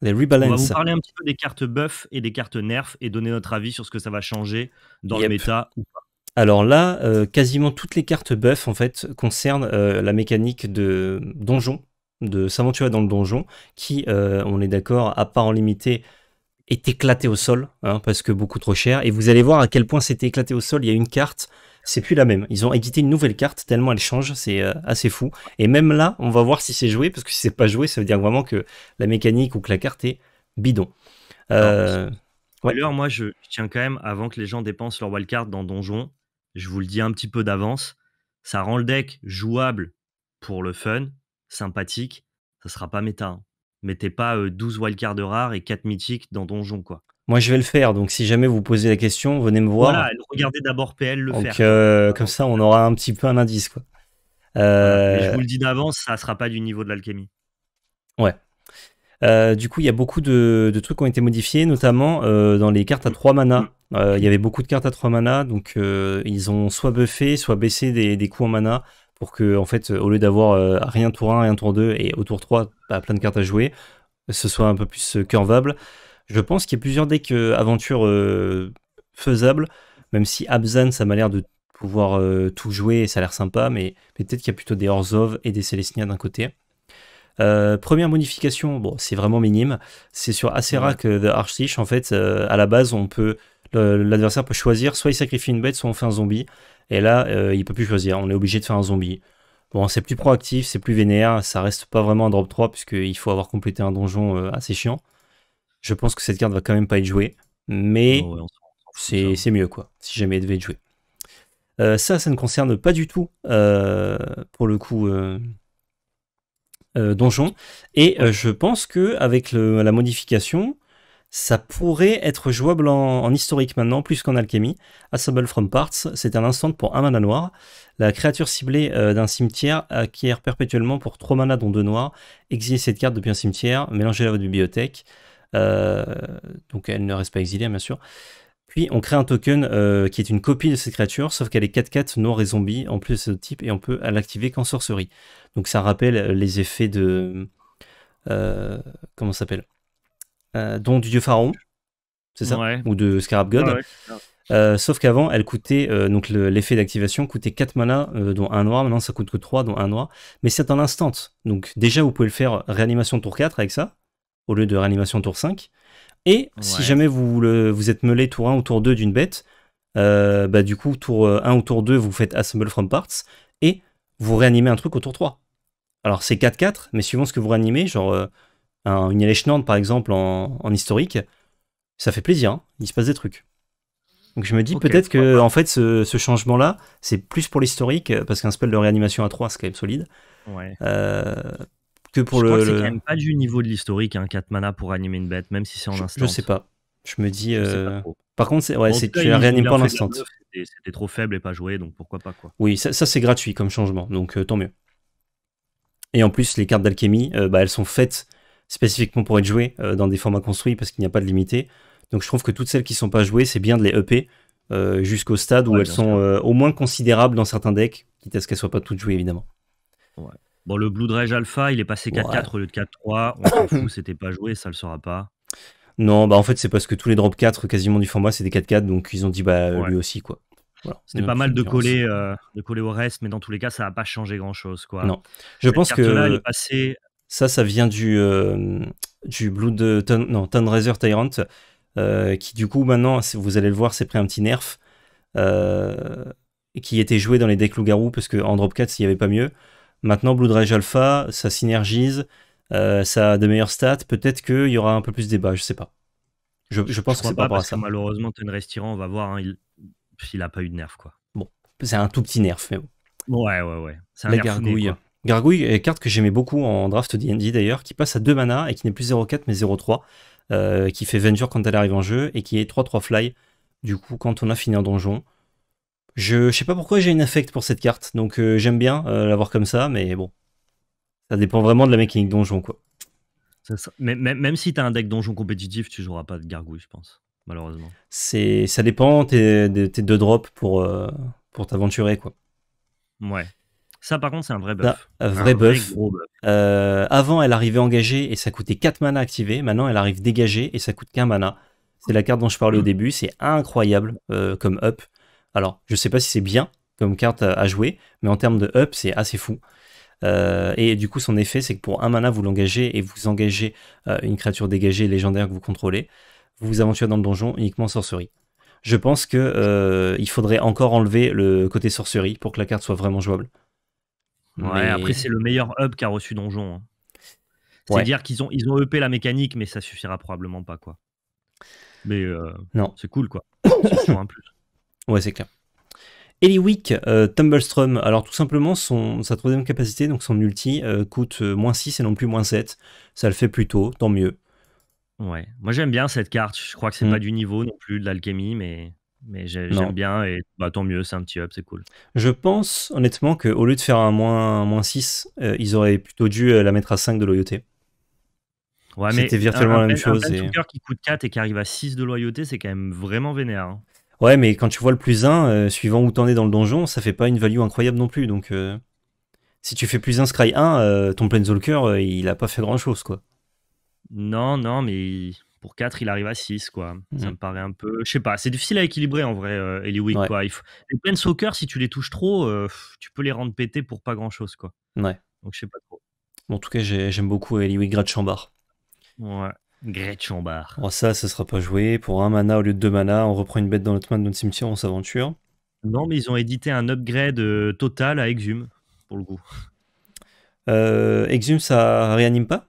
les rebalances. On va vous parler un petit peu des cartes buff et des cartes nerf et donner notre avis sur ce que ça va changer dans le méta ou pas. Alors là, quasiment toutes les cartes buff, en fait, concernent la mécanique de donjon, de s'aventurer dans le donjon, qui, on est d'accord, à part en limité, est éclaté au sol, hein, parce que beaucoup trop cher. Et vous allez voir à quel point c'était éclaté au sol. Il y a une carte, c'est plus la même. Ils ont édité une nouvelle carte, tellement elle change, c'est assez fou. Et même là, on va voir si c'est joué, parce que si c'est pas joué, ça veut dire vraiment que la mécanique ou que la carte est bidon. Alors, moi, je tiens quand même, avant que les gens dépensent leur wildcard dans donjon, je vous le dis un petit peu d'avance, ça rend le deck jouable pour le fun, sympathique, ça sera pas méta. Mettez pas 12 wildcards rares et 4 mythiques dans donjon, quoi. Moi je vais le faire, donc si jamais vous posez la question, venez me voir. Voilà, regardez d'abord PL le faire. Comme ça on aura un petit peu un indice, quoi. Mais je vous le dis d'avance, ça sera pas du niveau de l'alchimie. Ouais. Du coup, il y a beaucoup de trucs qui ont été modifiés, notamment dans les cartes à 3 mana. Il y avait beaucoup de cartes à 3 mana, donc ils ont soit buffé, soit baissé des coûts en mana, pour que, en fait, au lieu d'avoir rien tour 1, rien tour 2, et au tour 3, plein de cartes à jouer, ce soit un peu plus curvable. Je pense qu'il y a plusieurs decks aventures faisables, même si Abzan, ça m'a l'air de pouvoir tout jouer, et ça a l'air sympa, mais peut-être qu'il y a plutôt des Orzhov et des Célestia d'un côté. Première modification, bon, c'est vraiment minime, c'est sur Aserak the Architech, en fait, à la base, l'adversaire peut choisir, soit il sacrifie une bête, soit on fait un zombie. Et là, il peut plus choisir. On est obligé de faire un zombie. Bon, c'est plus proactif, c'est plus vénère, ça reste pas vraiment un drop 3 puisqu'il faut avoir complété un donjon assez chiant. Je pense que cette carte va quand même pas être jouée, mais oh ouais, c'est mieux quoi, si jamais elle devait être jouée. Ça ne concerne pas du tout, pour le coup, donjon. Et je pense qu'avec la modification, ça pourrait être jouable en historique maintenant, plus qu'en alchimie. Assemble from Parts, c'est un instant pour 1 mana noir. La créature ciblée d'un cimetière acquiert perpétuellement pour 3 mana dont 2 noirs. Exilez cette carte depuis un cimetière, mélangez-la à votre bibliothèque. Donc elle ne reste pas exilée, bien sûr. Puis on crée un token qui est une copie de cette créature, sauf qu'elle est 4-4, noir et zombie, en plus de ce type, et on peut l'activer qu'en sorcerie. Donc ça rappelle les effets de... comment ça s'appelle ? Dont du dieu pharaon, c'est ça, ouais. Ou de Scarab God. Ah ouais. Sauf qu'avant, elle coûtait, donc l'effet d'activation coûtait 4 mana, dont 1 noir. Maintenant, ça coûte que 3, dont 1 noir. Mais c'est en instant. Donc, déjà, vous pouvez le faire réanimation tour 4 avec ça, au lieu de réanimation tour 5. Et ouais. Si jamais vous êtes meulé tour 1 ou tour 2 d'une bête, bah, du coup, tour 1 ou tour 2, vous faites Assemble from Parts et vous réanimez un truc au tour 3. Alors, c'est 4-4, mais suivant ce que vous réanimez, genre. Une Elechnand par exemple en historique, ça fait plaisir, hein, il se passe des trucs. Donc je me dis okay, peut-être que en fait ce changement là c'est plus pour l'historique, parce qu'un spell de réanimation à 3 c'est quand même solide, ouais. Que pour je crois que c'est quand même pas du niveau de l'historique, hein, 4 mana pour animer une bête, même si c'est en instant. Je sais pas, je me dis par contre c'est tu la réanimes pas en instant. C'était trop faible et pas joué, donc pourquoi pas quoi. Oui, ça c'est gratuit comme changement, donc tant mieux. Et en plus les cartes d'alchimie, bah, elles sont faites spécifiquement pour être joué dans des formats construits parce qu'il n'y a pas de limité. Donc je trouve que toutes celles qui ne sont pas jouées, c'est bien de les upper jusqu'au stade où elles sont au moins considérables dans certains decks, quitte à ce qu'elles ne soient pas toutes jouées évidemment. Ouais. Bon, le Blood Rage Alpha, il est passé 4-4 ouais. Au lieu de 4-3. On s'en fout, c'était pas joué, ça ne le sera pas. Non, bah en fait, c'est parce que tous les drop 4 quasiment du format, c'est des 4-4, donc ils ont dit bah ouais. Lui aussi quoi. Voilà. C'était pas mal de coller au reste, mais dans tous les cas, ça n'a pas changé grand chose quoi. Non, je pense que. Là, elle est passée. Ça vient du Thunder Riser Tyrant, qui du coup, maintenant, vous allez le voir, c'est pris un petit nerf, qui était joué dans les decks loup-garou, parce qu'en drop 4, s'il n'y avait pas mieux. Maintenant, Blood Rage Alpha, ça synergise, ça a de meilleurs stats, peut-être qu'il y aura un peu plus de débat, je sais pas. Je pense que c'est pas parce que malheureusement, Thunder Riser Tyrant, on va voir, hein, il n'a pas eu de nerf, quoi. Bon, c'est un tout petit nerf, mais bon. Ouais. C'est un nerf fouillé, quoi. Gargoyle est une carte que j'aimais beaucoup en draft D&D d'ailleurs, qui passe à 2 mana et qui n'est plus 0-4 mais 0-3, qui fait Venture quand elle arrive en jeu et qui est 3-3 fly, du coup quand on a fini un donjon. Je sais pas pourquoi j'ai une affect pour cette carte, donc j'aime bien l'avoir comme ça, mais bon, ça dépend vraiment de la mécanique donjon quoi. Ça. Mais, même si t'as un deck donjon compétitif, tu joueras pas de Gargoyle je pense, malheureusement. Ça dépend tes 2 drops pour t'aventurer quoi. Ouais. Ça, par contre, c'est un vrai buff. Un vrai gros buff. Avant, elle arrivait engagée et ça coûtait 4 mana activé. Maintenant, elle arrive dégagée et ça coûte qu'un mana. C'est la carte dont je parlais au début. C'est incroyable comme up. Alors, je sais pas si c'est bien comme carte à jouer, mais en termes de up, c'est assez fou. Et du coup, son effet, c'est que pour 1 mana, vous l'engagez et vous engagez une créature dégagée légendaire que vous contrôlez. Vous vous aventurez dans le donjon uniquement en sorcerie. Je pense qu'il faudrait encore enlever le côté sorcerie pour que la carte soit vraiment jouable. Ouais, mais... après c'est le meilleur up qu'a reçu Donjon. Hein. C'est-à-dire ouais. qu'ils ont upé la mécanique, mais ça suffira probablement pas quoi. Mais non, c'est cool quoi. C'est toujours un plus. Ouais, c'est clair. Eliwick Tumblestrum, alors tout simplement sa troisième capacité, donc son ulti, coûte moins 6 et non plus moins 7. Ça le fait plutôt, tant mieux. Ouais, moi j'aime bien cette carte. Je crois que c'est pas du niveau non plus de l'alchimie, mais j'aime bien et bah, tant mieux, c'est un petit up, c'est cool. Je pense honnêtement qu'au lieu de faire un moins 6, ils auraient plutôt dû la mettre à 5 de loyauté. Ouais, c'était virtuellement la même chose. Un Planeswalker qui coûte 4 et qui arrive à 6 de loyauté, c'est quand même vraiment vénère. Hein. Ouais, mais quand tu vois le plus 1, suivant où t'en es dans le donjon, ça fait pas une value incroyable non plus. Donc si tu fais plus 1 Scry 1, ton Planeswalker, il a pas fait grand chose quoi. Non, mais... Pour 4, il arrive à 6, quoi. Ça me paraît un peu... Je sais pas, c'est difficile à équilibrer, en vrai, Eliwick, ouais. Quoi. Les Planeswalkers, si tu les touches trop, tu peux les rendre péter pour pas grand-chose, quoi. Ouais. Donc, je sais pas trop. En tout cas, j'aime beaucoup Eliwick Gretchambar. Ouais, Gretchambar. Bon, ça sera pas joué. Pour 1 mana au lieu de 2 mana, on reprend une bête dans notre main de notre cimetière, on s'aventure. Non, mais ils ont édité un upgrade total à Exhum. pour le coup. Exhume, ça réanime pas?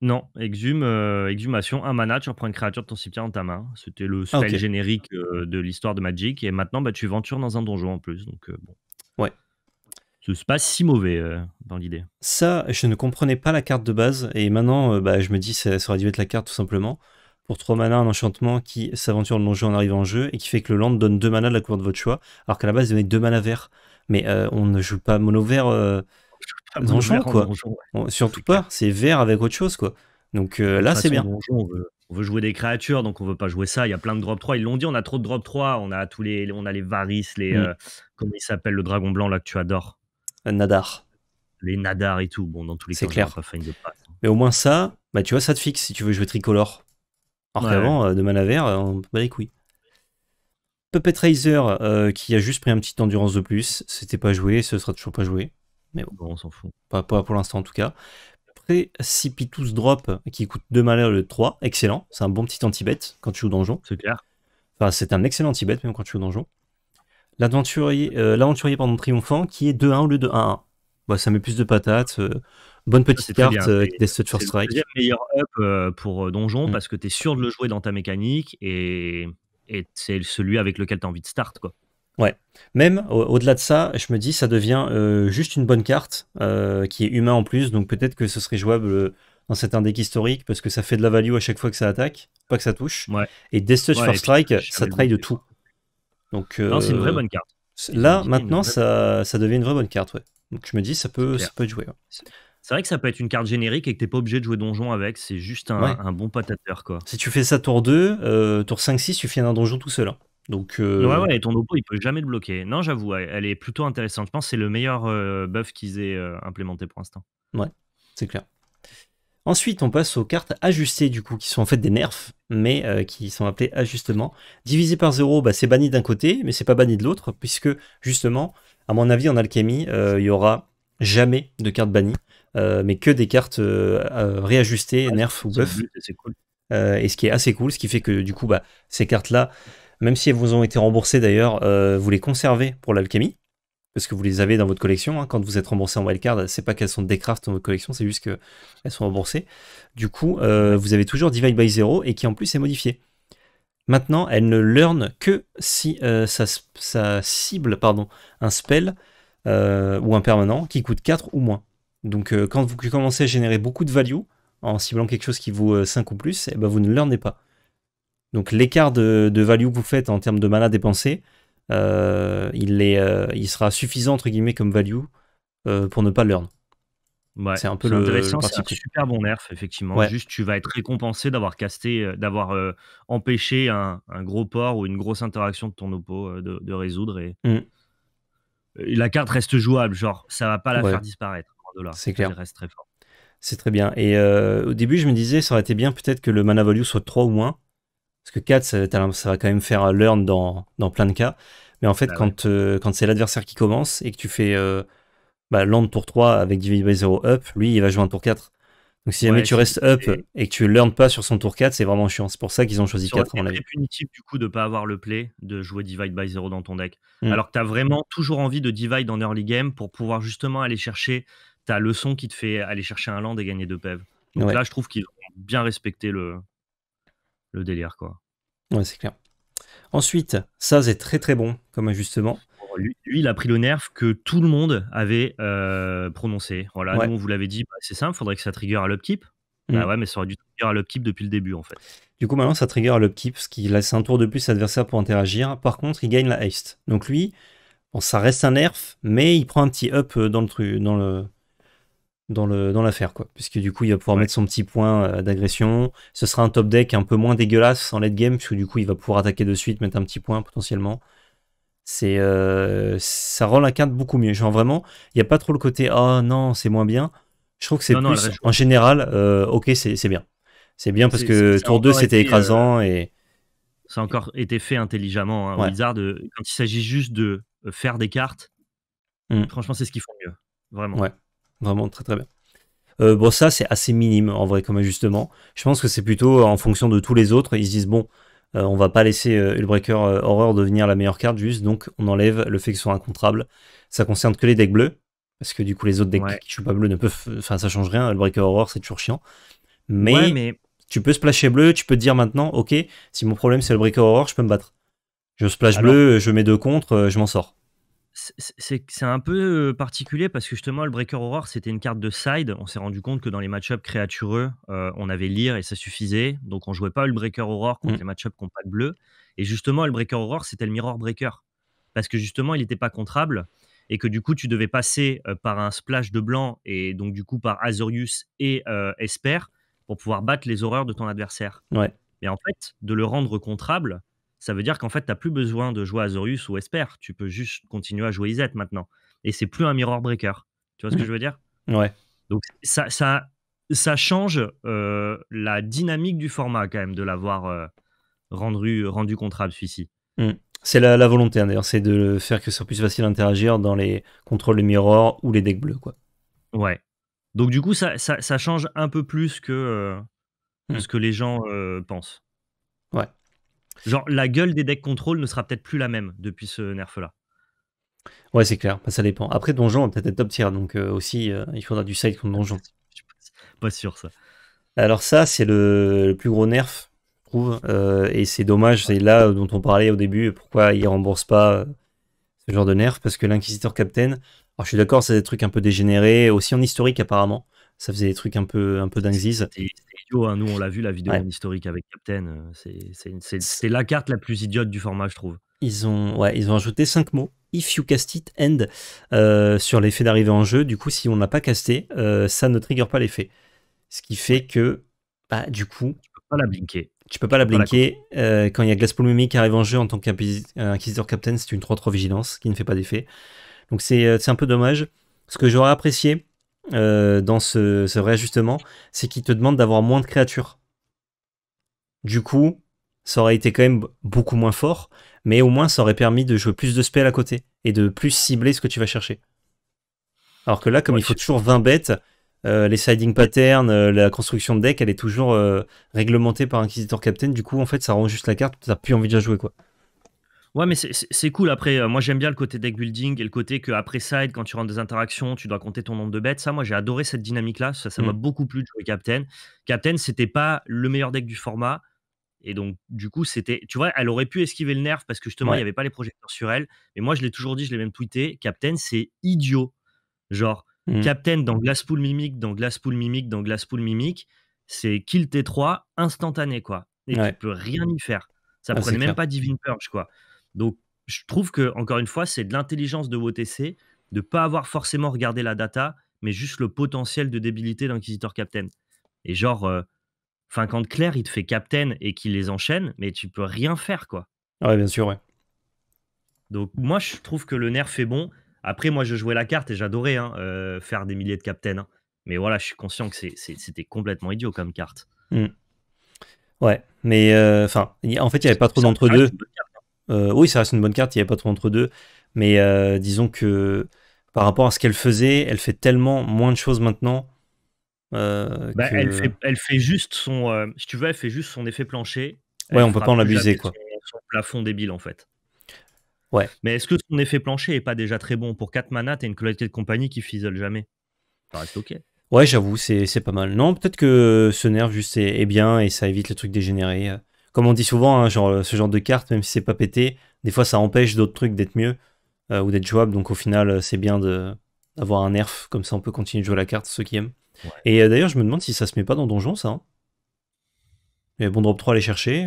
Non, Exhume, Exhumation, un mana, tu reprends une créature de ton cimetière dans ta main. C'était le spell générique de l'histoire de Magic. Et maintenant, bah, tu ventures dans un donjon en plus. Donc, bon. Ouais. C'est pas si mauvais dans l'idée. Ça, je ne comprenais pas la carte de base. Et maintenant, bah, je me dis, ça aurait dû être la carte tout simplement. Pour 3 mana, un enchantement qui s'aventure dans le jeu en arrivant en jeu et qui fait que le land donne 2 mana de la couleur de votre choix, alors qu'à la base, il donnait 2 mana verts. Mais on ne joue pas mono vert donjon, quoi. Donjon, ouais. Surtout pas, c'est vert avec autre chose, quoi. Donc là, c'est bien. Donjon, on veut jouer des créatures, donc on veut pas jouer ça. Il y a plein de drop 3, ils l'ont dit, on a trop de drop 3. On a, on a les Varys, les. Comment il s'appelle, le dragon blanc là que tu adores? Nadar. Les Nadar et tout. Bon, dans tous les cas, c'est clair. Mais au moins, ça, bah, tu vois, ça te fixe si tu veux jouer tricolore. Alors qu'avant, de mana vert, on peut pas les couilles. Puppet Raiser qui a juste pris un petit endurance de plus. C'était pas joué, ce sera toujours pas joué. Mais bon, on s'en fout. Pas pour l'instant en tout cas. Precipitous Drop qui coûte 2 mana au lieu de 3. Excellent. C'est un bon petit anti-bet quand tu joues au donjon. C'est clair. Enfin, c'est un excellent anti-bet même quand tu joues au donjon. L'aventurier triomphant qui est 2-1 au lieu de 1-1. Bah, ça met plus de patates. Bonne petite carte avec Deathstitch for Strike. C'est le meilleur up pour Donjon parce que tu es sûr de le jouer dans ta mécanique et c'est celui avec lequel tu as envie de start, quoi. Ouais. Même au-delà de ça, je me dis ça devient juste une bonne carte qui est humain en plus, donc peut-être que ce serait jouable dans certains decks historiques parce que ça fait de la value à chaque fois que ça attaque, pas que ça touche. Ouais. Et Deathstitch for Strike, ça traille de tout. Donc, non, c'est une vraie bonne carte. Là, maintenant, ça devient une vraie bonne carte, ouais. Donc je me dis ça peut être joué. Ouais. C'est vrai que ça peut être une carte générique et que t'es pas obligé de jouer donjon avec, c'est juste un bon patateur, quoi. Si tu fais ça tour 2, tour 5-6, tu finis un donjon tout seul. Hein. Donc, ouais, et ton oppo, il peut jamais te bloquer. Non, j'avoue, elle est plutôt intéressante. Je pense que c'est le meilleur buff qu'ils aient implémenté pour l'instant. Ouais, c'est clair. Ensuite, on passe aux cartes ajustées, du coup, qui sont en fait des nerfs, mais qui sont appelées ajustements. Divisé par 0, bah, c'est banni d'un côté, mais c'est pas banni de l'autre, puisque justement, à mon avis, en Alchemy, il y aura jamais de cartes bannies. Mais que des cartes réajustées, nerf ou buff. Cool. Et ce qui est assez cool, ce qui fait que du coup, bah, ces cartes-là, même si elles vous ont été remboursées d'ailleurs, vous les conservez pour l'alchimie, parce que vous les avez dans votre collection. Hein, quand vous êtes remboursé en wildcard, c'est pas qu'elles sont décraft dans votre collection, c'est juste qu'elles sont remboursées. Du coup, vous avez toujours Divide by 0 et qui en plus est modifié. Maintenant, elle ne learn que si ça cible un spell ou un permanent qui coûte 4 ou moins. Donc quand vous commencez à générer beaucoup de value en ciblant quelque chose qui vaut 5 ou plus, eh ben, vous ne learnez pas. Donc l'écart de value que vous faites en termes de mana dépensé, il sera suffisant entre guillemets comme value pour ne pas learn. Ouais, c'est un peu intéressant, c'est un super bon nerf effectivement. Ouais. Juste tu vas être récompensé d'avoir casté, d'avoir empêché un gros port ou une grosse interaction de ton oppo de résoudre et la carte reste jouable, genre ça va pas la faire disparaître. C'est clair, c'est très bien. Et au début je me disais ça aurait été bien peut-être que le mana value soit 3 ou moins, parce que 4 ça va quand même faire learn dans plein de cas, mais en fait quand c'est l'adversaire qui commence et que tu fais land tour 3 avec Divide by 0 up, lui il va jouer un tour 4, donc si jamais tu restes up et que tu learn pas sur son tour 4, c'est vraiment chiant. C'est pour ça qu'ils ont choisi 4 à mon avis. C'est très punitif du coup de pas avoir le play de jouer Divide by 0 dans ton deck, alors que tu as vraiment toujours envie de divide en early game pour pouvoir justement aller chercher ta leçon qui te fait aller chercher un land et gagner 2 PEV. Donc là, je trouve qu'ils ont bien respecté le délire, quoi. Ouais, c'est clair. Ensuite, ça, c'est très très bon comme ajustement. Lui, il a pris le nerf que tout le monde avait prononcé. Voilà, nous, on vous l'avait dit, bah, c'est simple, faudrait que ça trigger à l'upkeep. Bah ouais, mais ça aurait dû trigger à l'upkeep depuis le début, en fait. Du coup, maintenant, ça trigger à l'upkeep, ce qui laisse un tour de plus à l'adversaire pour interagir. Par contre, il gagne la haste. Donc lui, bon, ça reste un nerf, mais il prend un petit up dans le truc, dans l'affaire, quoi, puisque du coup il va pouvoir mettre son petit point d'agression. Ce sera un top deck un peu moins dégueulasse en late game, puisque du coup il va pouvoir attaquer de suite, mettre un petit point potentiellement. C'est ça rend la carte beaucoup mieux, genre vraiment il n'y a pas trop le côté ah non c'est moins bien. Je trouve que c'est plus en général ok, c'est bien, c'est bien parce que tour 2 c'était écrasant et ça a encore été fait intelligemment, hein, Wizard, quand il s'agit juste de faire des cartes, franchement c'est ce qu'ils font mieux, vraiment. Ouais. Vraiment très très bien. Bon, ça c'est assez minime en vrai comme ajustement. Je pense que c'est plutôt en fonction de tous les autres. Ils se disent bon, on va pas laisser Hullbreaker Horror devenir la meilleure carte juste, donc on enlève le fait que ce soit incontrable. Ça concerne que les decks bleus, Parce que du coup, les autres decks qui jouent pas bleu ne peuvent. Enfin, ça change rien. Le Breaker Horror, c'est toujours chiant. Mais, tu peux splasher bleu, tu peux te dire maintenant, ok, si mon problème c'est le Breaker Horror, je peux me battre. Je splash bleu, je mets deux contre, je m'en sors. C'est un peu particulier parce que justement, le Breaker Horror, c'était une carte de side. On s'est rendu compte que dans les match-ups créatureux, on avait Lyre et ça suffisait. Donc, on jouait pas le Breaker Horror contre les match-ups qui n'ont pas de bleu. Et justement, le Breaker Horror, c'était le Mirror Breaker. Parce que justement, il n'était pas contrable. Et que du coup, tu devais passer par un splash de blanc et donc du coup par Azorius et Esper pour pouvoir battre les horreurs de ton adversaire. Ouais. Mais en fait, de le rendre contrable, ça veut dire qu'en fait, tu n'as plus besoin de jouer Azorius ou Esper. Tu peux juste continuer à jouer Izet maintenant. Et c'est plus un Mirror Breaker. Tu vois ce que je veux dire? Ouais. Donc ça change la dynamique du format quand même de l'avoir rendu contrable celui-ci. C'est la volonté, hein, d'ailleurs, c'est de faire que ça puisse facile interagir dans les contrôles de mirror ou les decks bleus, quoi. Ouais. Donc du coup, ça change un peu plus que ce que les gens pensent. Ouais. Genre, la gueule des decks contrôle ne sera peut-être plus la même depuis ce nerf-là. Ouais, c'est clair, ça dépend. Après, donjon va peut-être être top tier, donc aussi, il faudra du side contre donjon. Je suis pas sûr, ça. Alors ça, c'est le plus gros nerf. Et c'est dommage, c'est là dont on parlait au début, pourquoi ils remboursent pas ce genre de nerf, parce que l'Inquisitor Captain, alors je suis d'accord, c'est des trucs un peu dégénérés, aussi en historique apparemment, ça faisait des trucs un peu dingues. Hein, nous on l'a vu la vidéo en historique avec Captain, c'est la carte la plus idiote du format je trouve. Ils ont ajouté 5 mots, if you cast it, end, sur l'effet d'arrivée en jeu, du coup si on n'a pas casté, ça ne trigger pas l'effet. Ce qui fait que, du coup... Tu peux pas la blinker. Tu peux pas la blinker. Quand il y a Glasspool Mimic qui arrive en jeu en tant qu'Inquisitor Captain, c'est une 3-3 vigilance qui ne fait pas d'effet. Donc c'est un peu dommage. Ce que j'aurais apprécié dans ce réajustement, c'est qu'il te demande d'avoir moins de créatures. Du coup, ça aurait été quand même beaucoup moins fort, mais au moins ça aurait permis de jouer plus de spells à côté et de plus cibler ce que tu vas chercher. Alors que là, comme il faut toujours 20 bêtes... les siding patterns, la construction de deck, elle est toujours réglementée par Inquisitor Captain. Du coup, en fait, ça rend juste la carte. T'as plus envie de la jouer, quoi. Ouais, mais c'est cool. Après, moi, j'aime bien le côté deck building et le côté que après side, quand tu rentres des interactions, tu dois compter ton nombre de bêtes. Ça, moi, j'ai adoré cette dynamique-là. Ça m'a beaucoup plu de jouer Captain. Captain, c'était pas le meilleur deck du format. Et donc, du coup, c'était... Tu vois, elle aurait pu esquiver le nerf parce que justement, il n'y avait pas les projecteurs sur elle. Mais moi, je l'ai toujours dit, je l'ai même tweeté. Captain, c'est idiot. Genre... Captain dans Glasspool Mimic, dans Glasspool Mimic, dans Glasspool Mimic, c'est kill T3 instantané, quoi. Et tu peux rien y faire. Ça prenait même pas Divine Purge, quoi. Donc, je trouve que, encore une fois, c'est de l'intelligence de WOTC de pas avoir forcément regardé la data, mais juste le potentiel de débilité d'Inquisitor Captain. Et genre, enfin, quand Claire, il te fait Captain et qu'il les enchaîne, mais tu peux rien faire, quoi. Ouais, bien sûr, ouais. Donc, moi, je trouve que le nerf est bon. Après, moi, je jouais la carte et j'adorais faire des milliers de captains. Hein. Mais voilà, je suis conscient que c'était complètement idiot comme carte. Ouais, mais enfin, en fait, il n'y avait pas trop d'entre-deux. Oui, ça reste une bonne carte, il n'y avait pas trop d'entre-deux. Mais disons que par rapport à ce qu'elle faisait, elle fait tellement moins de choses maintenant. Elle fait juste son... si tu veux, elle fait juste son effet plancher. Ouais, on peut pas en abuser, quoi. Son plafond débile, en fait. Ouais. Mais est-ce que son effet plancher est pas déjà très bon pour 4 mana, t'as une qualité de compagnie qui fizzle jamais? Ça reste ok. Ouais, j'avoue, c'est pas mal. Non, peut-être que ce nerf juste est bien et ça évite les trucs dégénérés. Comme on dit souvent, hein, genre, ce genre de carte, même si c'est pas pété, des fois ça empêche d'autres trucs d'être mieux ou d'être jouables. Donc au final, c'est bien d'avoir un nerf. Comme ça, on peut continuer de jouer la carte, ceux qui aiment. Ouais. Et d'ailleurs, je me demande si ça se met pas dans donjon, ça. Hein. Mais bon, drop 3, les chercher.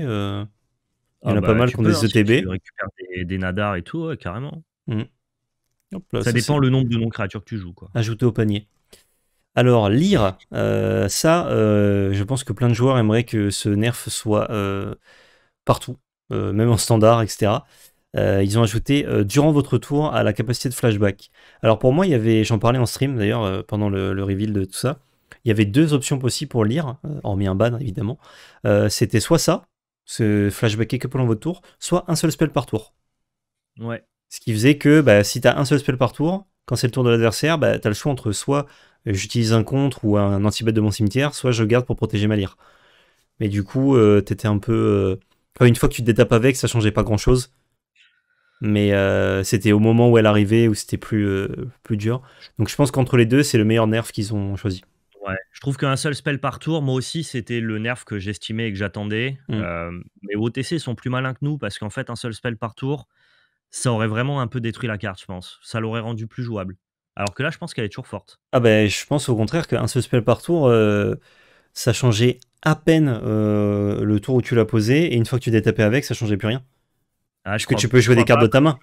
Il y en a pas mal qui ont des ETB. Tu récupères des nadars et tout, carrément. Hop là, ça dépend le nombre de non-créatures que tu joues, quoi. Ajouter au panier. Alors, Lyre, je pense que plein de joueurs aimeraient que ce nerf soit partout, même en standard, etc. Ils ont ajouté, durant votre tour, à la capacité de flashback. Alors pour moi, il y avait, j'en parlais en stream d'ailleurs, pendant le reveal de tout ça, il y avait deux options possibles pour Lyre, hormis un ban, évidemment. C'était soit ça, se flashbacker que pendant votre tour, soit un seul spell par tour. Ouais. Ce qui faisait que si tu as un seul spell par tour, quand c'est le tour de l'adversaire, tu as le choix entre soit j'utilise un contre ou un anti-bête de mon cimetière, soit je garde pour protéger ma Lyre. Mais du coup, tu étais un peu... Une fois que tu te détapes avec, ça changeait pas grand-chose. mais c'était au moment où elle arrivait où c'était plus dur. Donc je pense qu'entre les deux, c'est le meilleur nerf qu'ils ont choisi. Ouais, je trouve qu'un seul spell par tour, moi aussi, c'était le nerf que j'estimais et que j'attendais. Mais OTC sont plus malins que nous parce qu'en fait, un seul spell par tour, ça aurait vraiment un peu détruit la carte, je pense. Ça l'aurait rendu plus jouable. Alors que là, je pense qu'elle est toujours forte. Ah ben, je pense au contraire qu'un seul spell par tour, ça changeait à peine le tour où tu l'as posé, et une fois que tu détapais avec, ça changeait plus rien. Ah, parce que tu peux jouer des cartes de ta main.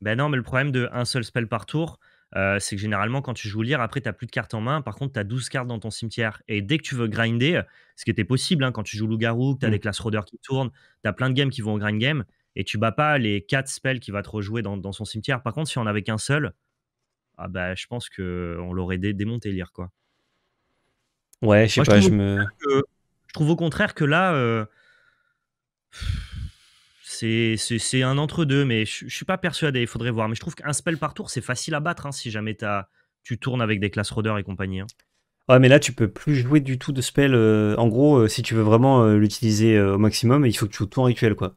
Ben non, mais le problème de un seul spell par tour, c'est que généralement, quand tu joues Lyre, après, tu n'as plus de cartes en main. Par contre, tu as 12 cartes dans ton cimetière. Et dès que tu veux grinder, ce qui était possible, hein, quand tu joues Loup-Garou, que tu as des classes Rodeurs qui tournent, tu as plein de games qui vont au grind game, et tu bats pas les 4 spells qu'il va te rejouer dans son cimetière. Par contre, si on avait qu'un seul, ah bah, je pense qu'on l'aurait démonté Lyre, quoi. Ouais, je sais pas, je trouve au contraire que là, c'est un entre-deux, mais je suis pas persuadé, il faudrait voir. Mais je trouve qu'un spell par tour, c'est facile à battre, hein, si jamais tu tournes avec des classes Rodeurs et compagnie. Hein. Ouais, mais là, tu peux plus jouer du tout de spell. En gros, si tu veux vraiment l'utiliser au maximum, il faut que tu joues tout en rituel, quoi.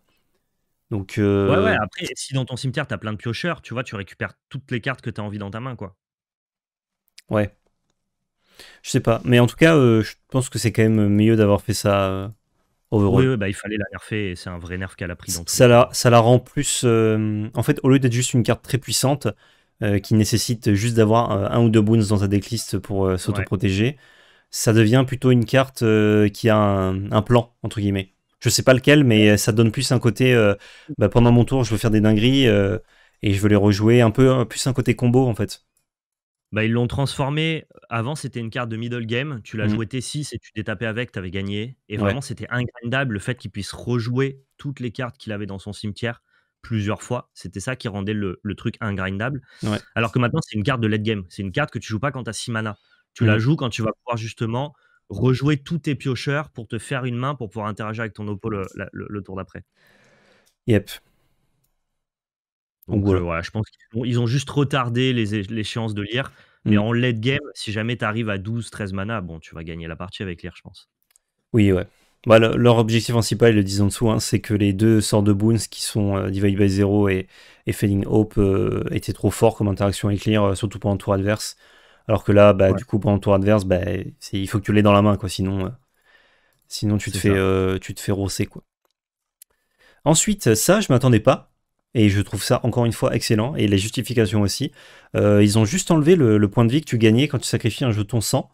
Donc ouais, après, si dans ton cimetière, tu as plein de piocheurs, tu vois, tu récupères toutes les cartes que tu as envie dans ta main, quoi. Ouais. Je sais pas. Mais en tout cas, je pense que c'est quand même mieux d'avoir fait ça overall. Oui, bah, il fallait la nerfer, et c'est un vrai nerf qu'elle a pris dans tout. Ça la rend plus... en fait, au lieu d'être juste une carte très puissante, qui nécessite juste d'avoir un ou deux boons dans ta decklist pour s'auto-protéger, ça devient plutôt une carte qui a un plan, entre guillemets. Je sais pas lequel, mais ça donne plus un côté bah, pendant mon tour je veux faire des dingueries et je veux les rejouer, un peu plus un côté combo en fait. Bah, ils l'ont transformé, avant c'était une carte de middle game, tu la jouais T6 et tu détapais avec, t'avais gagné, et vraiment c'était ingrindable le fait qu'il puisse rejouer toutes les cartes qu'il avait dans son cimetière plusieurs fois, c'était ça qui rendait le truc ingrindable, alors que maintenant c'est une carte de late game, c'est une carte que tu joues pas quand t'as 6 mana, tu la joues quand tu vas pouvoir justement rejouer tous tes piocheurs pour te faire une main pour pouvoir interagir avec ton oppo le tour d'après. Yep. Donc voilà, je pense qu'ils ont juste retardé l'échéance de Lyre, mais en late game, si jamais tu arrives à 12-13 mana, bon, tu vas gagner la partie avec Lyre, je pense. Oui, ouais. Bah, leur objectif principal, ils le disent en dessous, hein, c'est que les deux sorts de boons qui sont Divide by 0 et Failing Hope étaient trop forts comme interaction avec Lyre, surtout pendant le tour adverse. Alors que là, bah, du coup, pendant ton adverse, bah, il faut que tu l'aies dans la main, quoi. Sinon tu te fais rosser, quoi. Ensuite, ça, je m'attendais pas. Et je trouve ça, encore une fois, excellent. Et les justifications aussi. Ils ont juste enlevé le point de vie que tu gagnais quand tu sacrifies un jeton 100.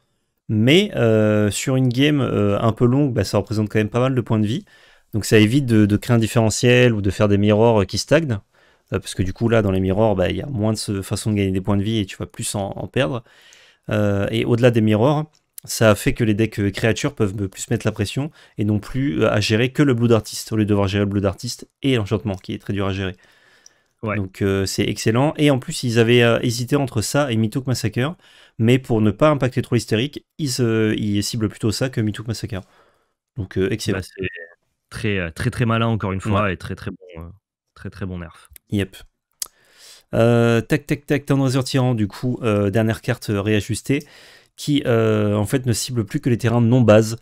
Mais sur une game un peu longue, bah, ça représente quand même pas mal de points de vie. Donc ça évite de créer un différentiel ou de faire des mirrors qui stagnent. Parce que du coup là dans les mirrors, bah, y a moins de façon de gagner des points de vie et tu vas plus en perdre, et au-delà des mirrors, ça fait que les decks créatures peuvent plus mettre la pression et non plus à gérer que le Blood Artist au lieu de devoir gérer le Blood Artist et l'enchantement qui est très dur à gérer. Donc c'est excellent, et en plus ils avaient hésité entre ça et Meathook Massacre, mais pour ne pas impacter trop l'hystérique, ils ciblent plutôt ça que Meathook Massacre. Donc excellent. Bah, c'est très, très très malin encore une fois, et très très bon, très bon nerf. Yep. Tac, Thunder Riser Tyrant, du coup, dernière carte réajustée, qui en fait ne cible plus que les terrains non-base.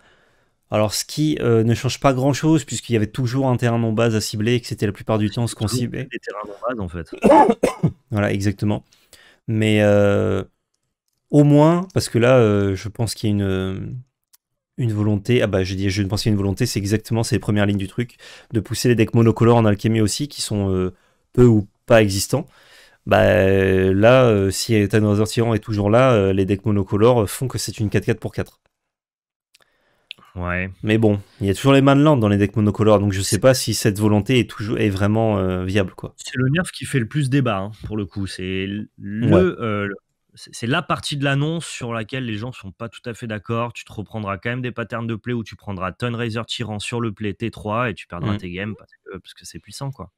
Alors, ce qui ne change pas grand-chose, puisqu'il y avait toujours un terrain non-base à cibler, et que c'était la plupart du temps ce qu'on ciblait. Les terrains non-base, en fait. Voilà, exactement. Mais au moins, parce que là, je pense qu'il y a une volonté, ah bah je dis, je ne pense qu'il y a une volonté, c'est exactement, c'est les premières lignes du truc, de pousser les decks monocolores en alchimie aussi, qui sont peu ou pas existants. Bah là, si Thunder Riser Tyrant est toujours là, les decks monocolores font que c'est une 4-4 pour 4. Ouais. Mais bon, il y a toujours les manlands dans les decks monocolores, donc je sais pas si cette volonté est vraiment viable, quoi. C'est le nerf qui fait le plus débat, hein, pour le coup. C'est c'est la partie de l'annonce sur laquelle les gens ne sont pas tout à fait d'accord. Tu te reprendras quand même des patterns de play où tu prendras Thunder Riser Tyrant sur le play T3 et tu perdras tes games parce que c'est puissant, quoi.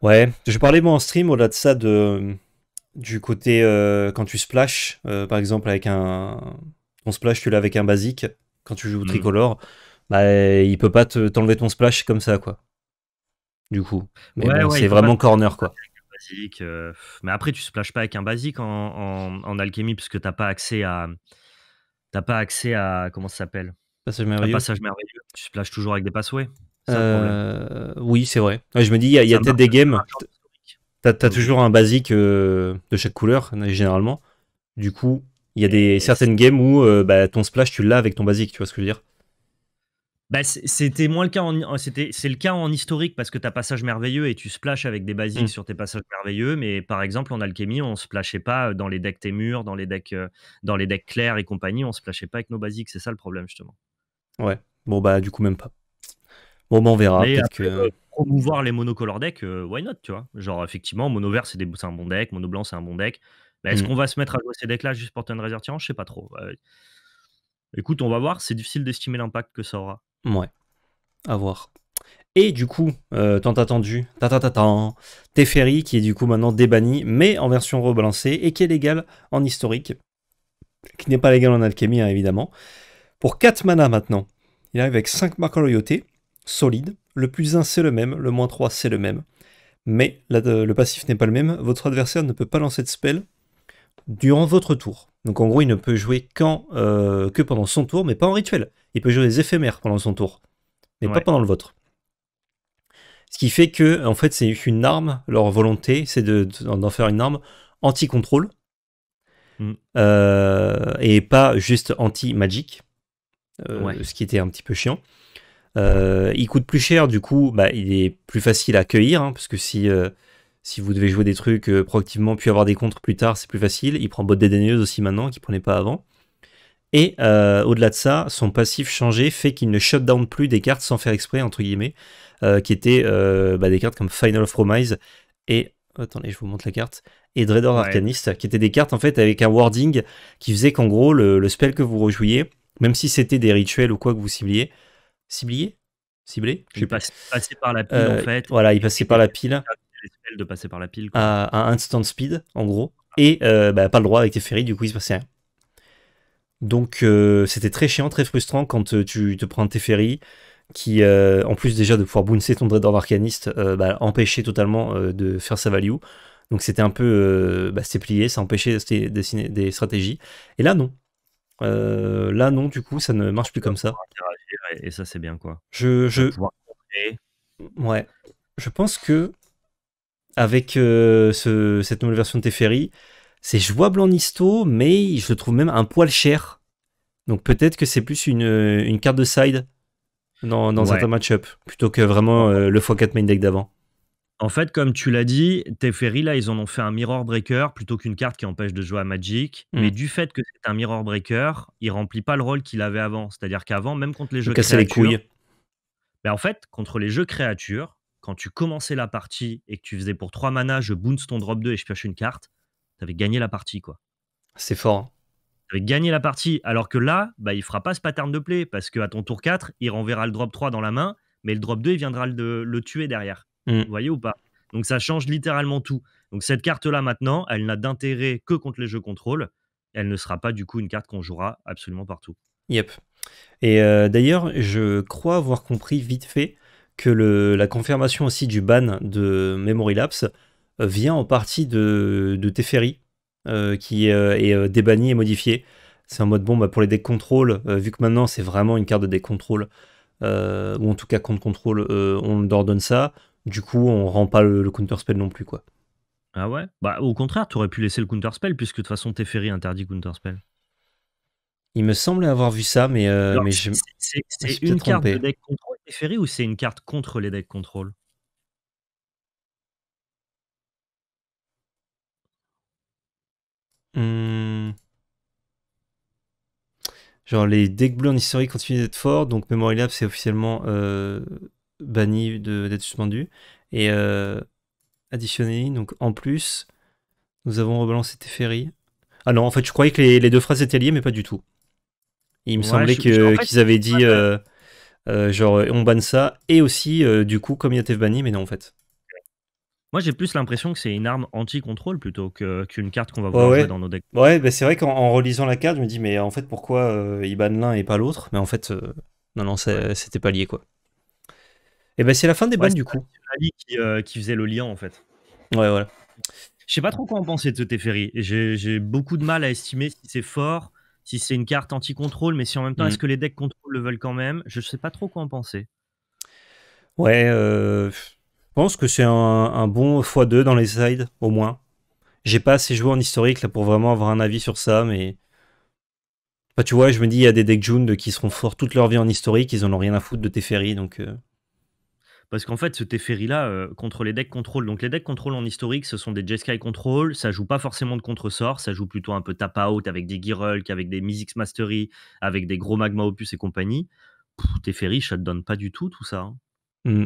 Ouais, je parlais moi en stream au-delà de ça du côté quand tu splashes, par exemple avec ton splash tu l'as avec un basique, quand tu joues au tricolore, bah, il peut pas t'enlever ton splash comme ça, quoi. Du coup, bon, c'est vraiment corner, quoi. Mais après, tu splashes pas avec un basique en alchimie, puisque t'as pas accès à. T'as pas accès à. Comment ça s'appelle ? Passage merveilleux. Passage merveilleux. Tu splashes toujours avec des passages. Oui, c'est vrai. Ouais, je me dis, il y a peut-être des games. T'as toujours un basique de chaque couleur, généralement. Du coup, il y a certaines games où bah, ton splash, tu l'as avec ton basique, tu vois ce que je veux dire. Bah, c'était moins le cas, c'est le cas en historique parce que tu as Passage Merveilleux et tu splashes avec des basiques sur tes Passages Merveilleux, mais par exemple en Alchemy, on splashait pas dans les decks Témur, dans les decks clairs et compagnie, on splashait pas avec nos basiques, c'est ça le problème justement. Ouais, bon bah du coup même pas. Bon bah on verra. Mais après, promouvoir les monocolor decks, why not, tu vois. Genre effectivement, mono vert c'est un bon deck, mono blanc c'est un bon deck, bah, est-ce qu'on va se mettre à jouer ces decks là juste pour Thunder Riser Tyrant, je sais pas trop. Écoute, on va voir, c'est difficile d'estimer l'impact que ça aura. Ouais, à voir. Et du coup, tant attendu, Teferi qui est du coup maintenant débanni, mais en version rebalancée et qui est légal en historique, qui n'est pas légal en alchimie hein, évidemment. Pour 4 mana maintenant, il arrive avec 5 marqueurs loyauté, solide, le +1 c'est le même, le -3 c'est le même, mais le passif n'est pas le même, votre adversaire ne peut pas lancer de spell durant votre tour. Donc en gros, il ne peut jouer que pendant son tour, mais pas en rituel. Il peut jouer des éphémères pendant son tour, mais pas pendant le vôtre. Ce qui fait que, en fait, c'est une arme, leur volonté, c'est d'en faire une arme anti-contrôle, et pas juste anti-magic, ce qui était un petit peu chiant. Il coûte plus cher, du coup, bah, il est plus facile à accueillir, hein, parce que si vous devez jouer des trucs proactivement, puis avoir des contres plus tard, c'est plus facile. Il prend botte dédaigneuse aussi maintenant, qu'il ne prenait pas avant. Et au-delà de ça, son passif changé fait qu'il ne shutdown plus des cartes sans faire exprès, entre guillemets, qui étaient bah, des cartes comme Final of Promise et... Attendez, je vous montre la carte. Et Dreader Arcanist, qui étaient des cartes en fait avec un wording qui faisait qu'en gros, le spell que vous rejouiez, même si c'était des rituels ou quoi que vous cibliez... Ciblé je sais pas. Passé par la pile en fait. Voilà, il passait par la pile. De passer par la pile quoi. À instant speed en gros et bah, pas le droit avec Teferi, du coup il se passait rien, donc c'était très chiant, très frustrant quand tu te prends Teferi qui en plus déjà de pouvoir bouncer ton Dreader d'Arcaniste bah, empêchait totalement de faire sa value, donc c'était un peu bah, c'était plié, ça empêchait de dessiner des stratégies, et là non, du coup ça ne marche plus comme ça et ça c'est bien quoi. Je pense que avec cette nouvelle version de Teferi, c'est jouable en histo, mais je le trouve même un poil cher. Donc peut-être que c'est plus une carte de side dans certains match-up, plutôt que vraiment le x4 main deck d'avant. En fait, comme tu l'as dit, Teferi, là, ils en ont fait un Mirror Breaker plutôt qu'une carte qui empêche de jouer à Magic. Mais du fait que c'est un Mirror Breaker, il ne remplit pas le rôle qu'il avait avant. C'est-à-dire qu'avant, même contre les jeux créatures... les couilles. Ben en fait, contre les jeux créatures, quand tu commençais la partie et que tu faisais pour 3 mana, je bounce ton drop 2 et je pioche une carte, t'avais gagné la partie, quoi. C'est fort. T'avais gagné la partie, alors que là, bah, il fera pas ce pattern de play, parce qu'à ton tour 4, il renverra le drop 3 dans la main, mais le drop 2, il viendra le tuer derrière. Vous voyez ou pas? Donc ça change littéralement tout. Donc cette carte-là, maintenant, elle n'a d'intérêt que contre les jeux contrôle, elle ne sera pas du coup une carte qu'on jouera absolument partout. Yep. Et d'ailleurs, je crois avoir compris vite fait que la confirmation aussi du ban de Memory Lapse vient en partie de Teferi qui est débanni et modifié. C'est en mode bon bah, pour les decks contrôle, vu que maintenant c'est vraiment une carte de deck contrôle ou en tout cas contre contrôle, on leur donne ça. Du coup, on rend pas le counter spell non plus quoi. Ah ouais. Bah au contraire, tu aurais pu laisser le counter spell puisque de toute façon Teferi interdit counter spell. Il me semblait avoir vu ça, mais, alors, mais je me suis trompé. C'est une carte de deck contrôle Teferi ou c'est une carte contre les decks contrôle? Genre les decks bleus en historique continuent d'être forts, donc Memory Lab c'est officiellement banni d'être suspendu. Et additionné, donc en plus, nous avons rebalancé Teferi. Ah non, en fait je croyais que les deux phrases étaient liées, mais pas du tout. Il me semblait qu'ils avaient dit genre on banne ça et aussi du coup comme il y a TF banni, mais non en fait. Moi j'ai plus l'impression que c'est une arme anti-contrôle plutôt qu'une carte qu'on va voir dans nos decks. Ouais, bah, c'est vrai qu'en relisant la carte je me dis mais en fait pourquoi ils bannent l'un et pas l'autre, mais en fait non c'était pas lié quoi. Et ben bah, c'est la fin des bannes du coup. Qui faisait le lien en fait. Ouais voilà. Je sais pas trop quoi en penser de ce Teferi. J'ai beaucoup de mal à estimer si c'est fort, si c'est une carte anti-contrôle, mais si en même temps, est-ce que les decks contrôle le veulent quand même? Je sais pas trop quoi en penser. Ouais, pense que c'est un bon x2 dans les sides, au moins. J'ai pas assez joué en historique là, pour vraiment avoir un avis sur ça, mais... Enfin, tu vois, je me dis, il y a des decks Jund qui seront forts toute leur vie en historique, ils en ont rien à foutre de Teferi, donc... Parce qu'en fait, ce Teferi-là, contre les decks contrôle. Donc les decks contrôle en historique, ce sont des Jeskai contrôle. Ça joue pas forcément de contre-sort. Ça joue plutôt un peu tap-out avec des Girulk, avec des Mizzix Mastery, avec des gros Magma Opus et compagnie. Teferi, ça te donne pas du tout tout ça. Hein. Mm.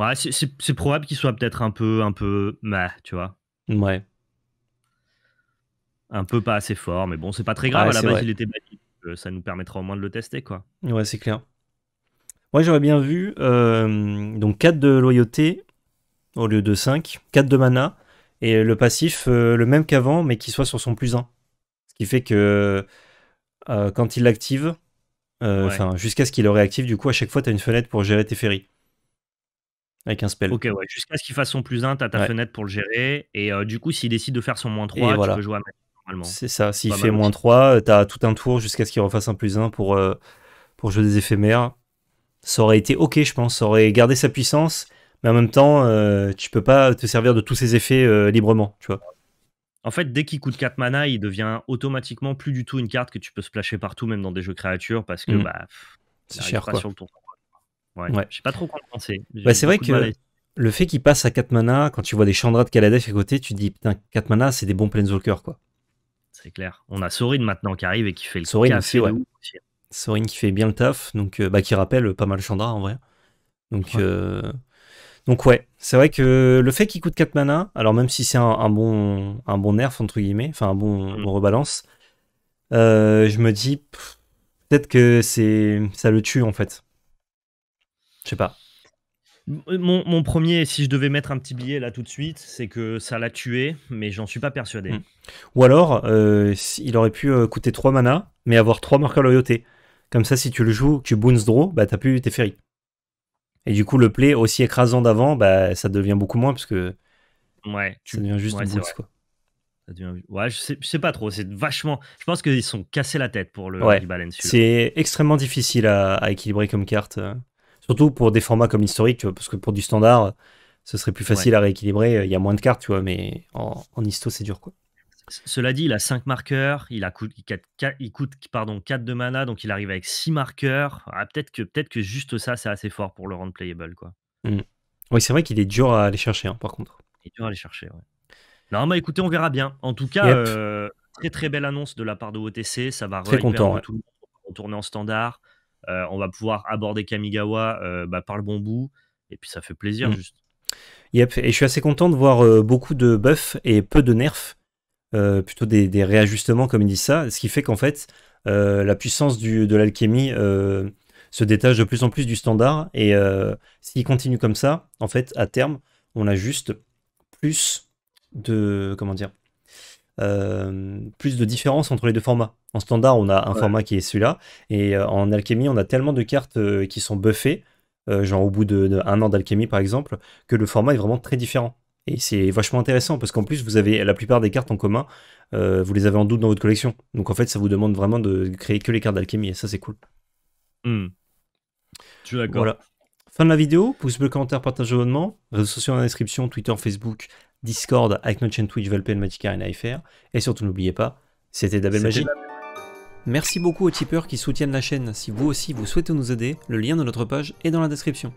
Ouais, c'est probable qu'il soit peut-être un peu, bah, tu vois. Ouais. Un peu pas assez fort, mais bon, c'est pas très grave. Ouais, à la base, vrai. Il était banni. Ça nous permettra au moins de le tester, quoi. Ouais, c'est clair. Moi, ouais, j'aurais bien vu, donc 4 de loyauté au lieu de 5, 4 de mana, et le passif le même qu'avant, mais qui soit sur son +1. Ce qui fait que quand il l'active, enfin, jusqu'à ce qu'il le réactive, du coup, à chaque fois, tu as une fenêtre pour gérer Teferi. Avec un spell. Ok, ouais, jusqu'à ce qu'il fasse son +1, tu as ta fenêtre pour le gérer, et du coup, s'il décide de faire son -3, tu peux jouer à Magic normalement. C'est ça, s'il fait -3, tu as tout un tour jusqu'à ce qu'il refasse un +1 pour jouer des éphémères. Ça aurait été ok, je pense. Ça aurait gardé sa puissance, mais en même temps, tu peux pas te servir de tous ces effets librement, tu vois. En fait, dès qu'il coûte 4 mana, il devient automatiquement plus du tout une carte que tu peux splasher partout, même dans des jeux créatures, parce que bah, c'est cher, quoi. Sur le tour. Ouais, ouais. Je sais pas trop quoi penser. Bah, c'est vrai que le fait qu'il passe à 4 mana, quand tu vois des Chandra de Kaladesh à côté, tu te dis putain, 4 mana, c'est des bons Planeswalkers, quoi. C'est clair. On a Sorin maintenant qui arrive et qui fait le Sorin café aussi, ouais. Sorin qui fait bien le taf, donc, bah, qui rappelle pas mal Chandra en vrai. Donc, ouais, c'est vrai que le fait qu'il coûte 4 mana, alors même si c'est un bon nerf, entre guillemets, enfin un bon rebalance, je me dis peut-être que ça le tue en fait. Je sais pas. Mon premier, si je devais mettre un petit billet là tout de suite, c'est que ça l'a tué, mais j'en suis pas persuadé. Ou alors, il aurait pu coûter 3 mana, mais avoir 3 marqueurs loyauté. Comme ça, si tu le joues, tu boons draw, bah t'as plus Teferi. Et du coup, le play aussi écrasant d'avant, bah ça devient beaucoup moins parce que ouais, ça devient juste boons, quoi. Ça devient... Ouais, je sais pas trop. C'est vachement. Je pense qu'ils sont cassés la tête pour le rebalance. C'est extrêmement difficile à équilibrer comme carte, surtout pour des formats comme l'historique, tu vois, parce que pour du standard, ce serait plus facile à rééquilibrer. Il y a moins de cartes, tu vois, mais en histo, c'est dur, quoi. Cela dit, il a 5 marqueurs, il coûte 4 de mana, donc il arrive avec 6 marqueurs. Ah, peut-être que juste ça, c'est assez fort pour le rendre playable, quoi. Mmh. Oui, c'est vrai qu'il est dur à aller chercher, hein, par contre. Il est dur à aller chercher, ouais. Non, bah écoutez, on verra bien. En tout cas, très très belle annonce de la part de WOTC. Ça va très content, tout le monde. On va retourner en standard. On va pouvoir aborder Kamigawa bah, par le bon bout. Et puis ça fait plaisir, juste. Yep, et je suis assez content de voir beaucoup de buffs et peu de nerfs. Plutôt des réajustements comme il dit ça, ce qui fait qu'en fait la puissance de l'alchimie se détache de plus en plus du standard, et s'il continue comme ça, en fait à terme on a juste plus de, comment dire, plus de différence entre les deux formats. En standard on a un format qui est celui-là, et en alchimie on a tellement de cartes qui sont buffées, genre au bout d'un an d'alchimie par exemple, que le format est vraiment très différent. Et c'est vachement intéressant parce qu'en plus vous avez la plupart des cartes en commun, vous les avez en doute dans votre collection. Donc en fait ça vous demande vraiment de créer que les cartes d'alchimie, et ça c'est cool. Je suis d'accord. Voilà. Fin de la vidéo, pouce bleu, commentaire, partage, abonnement, réseaux sociaux dans la description, Twitter, Facebook, Discord, avec notre chaîne Twitch, Play-in by Magic Arena FR. Et surtout n'oubliez pas, c'était de la belle magie. Merci beaucoup aux tipeurs qui soutiennent la chaîne. Si vous aussi vous souhaitez nous aider, le lien de notre page est dans la description.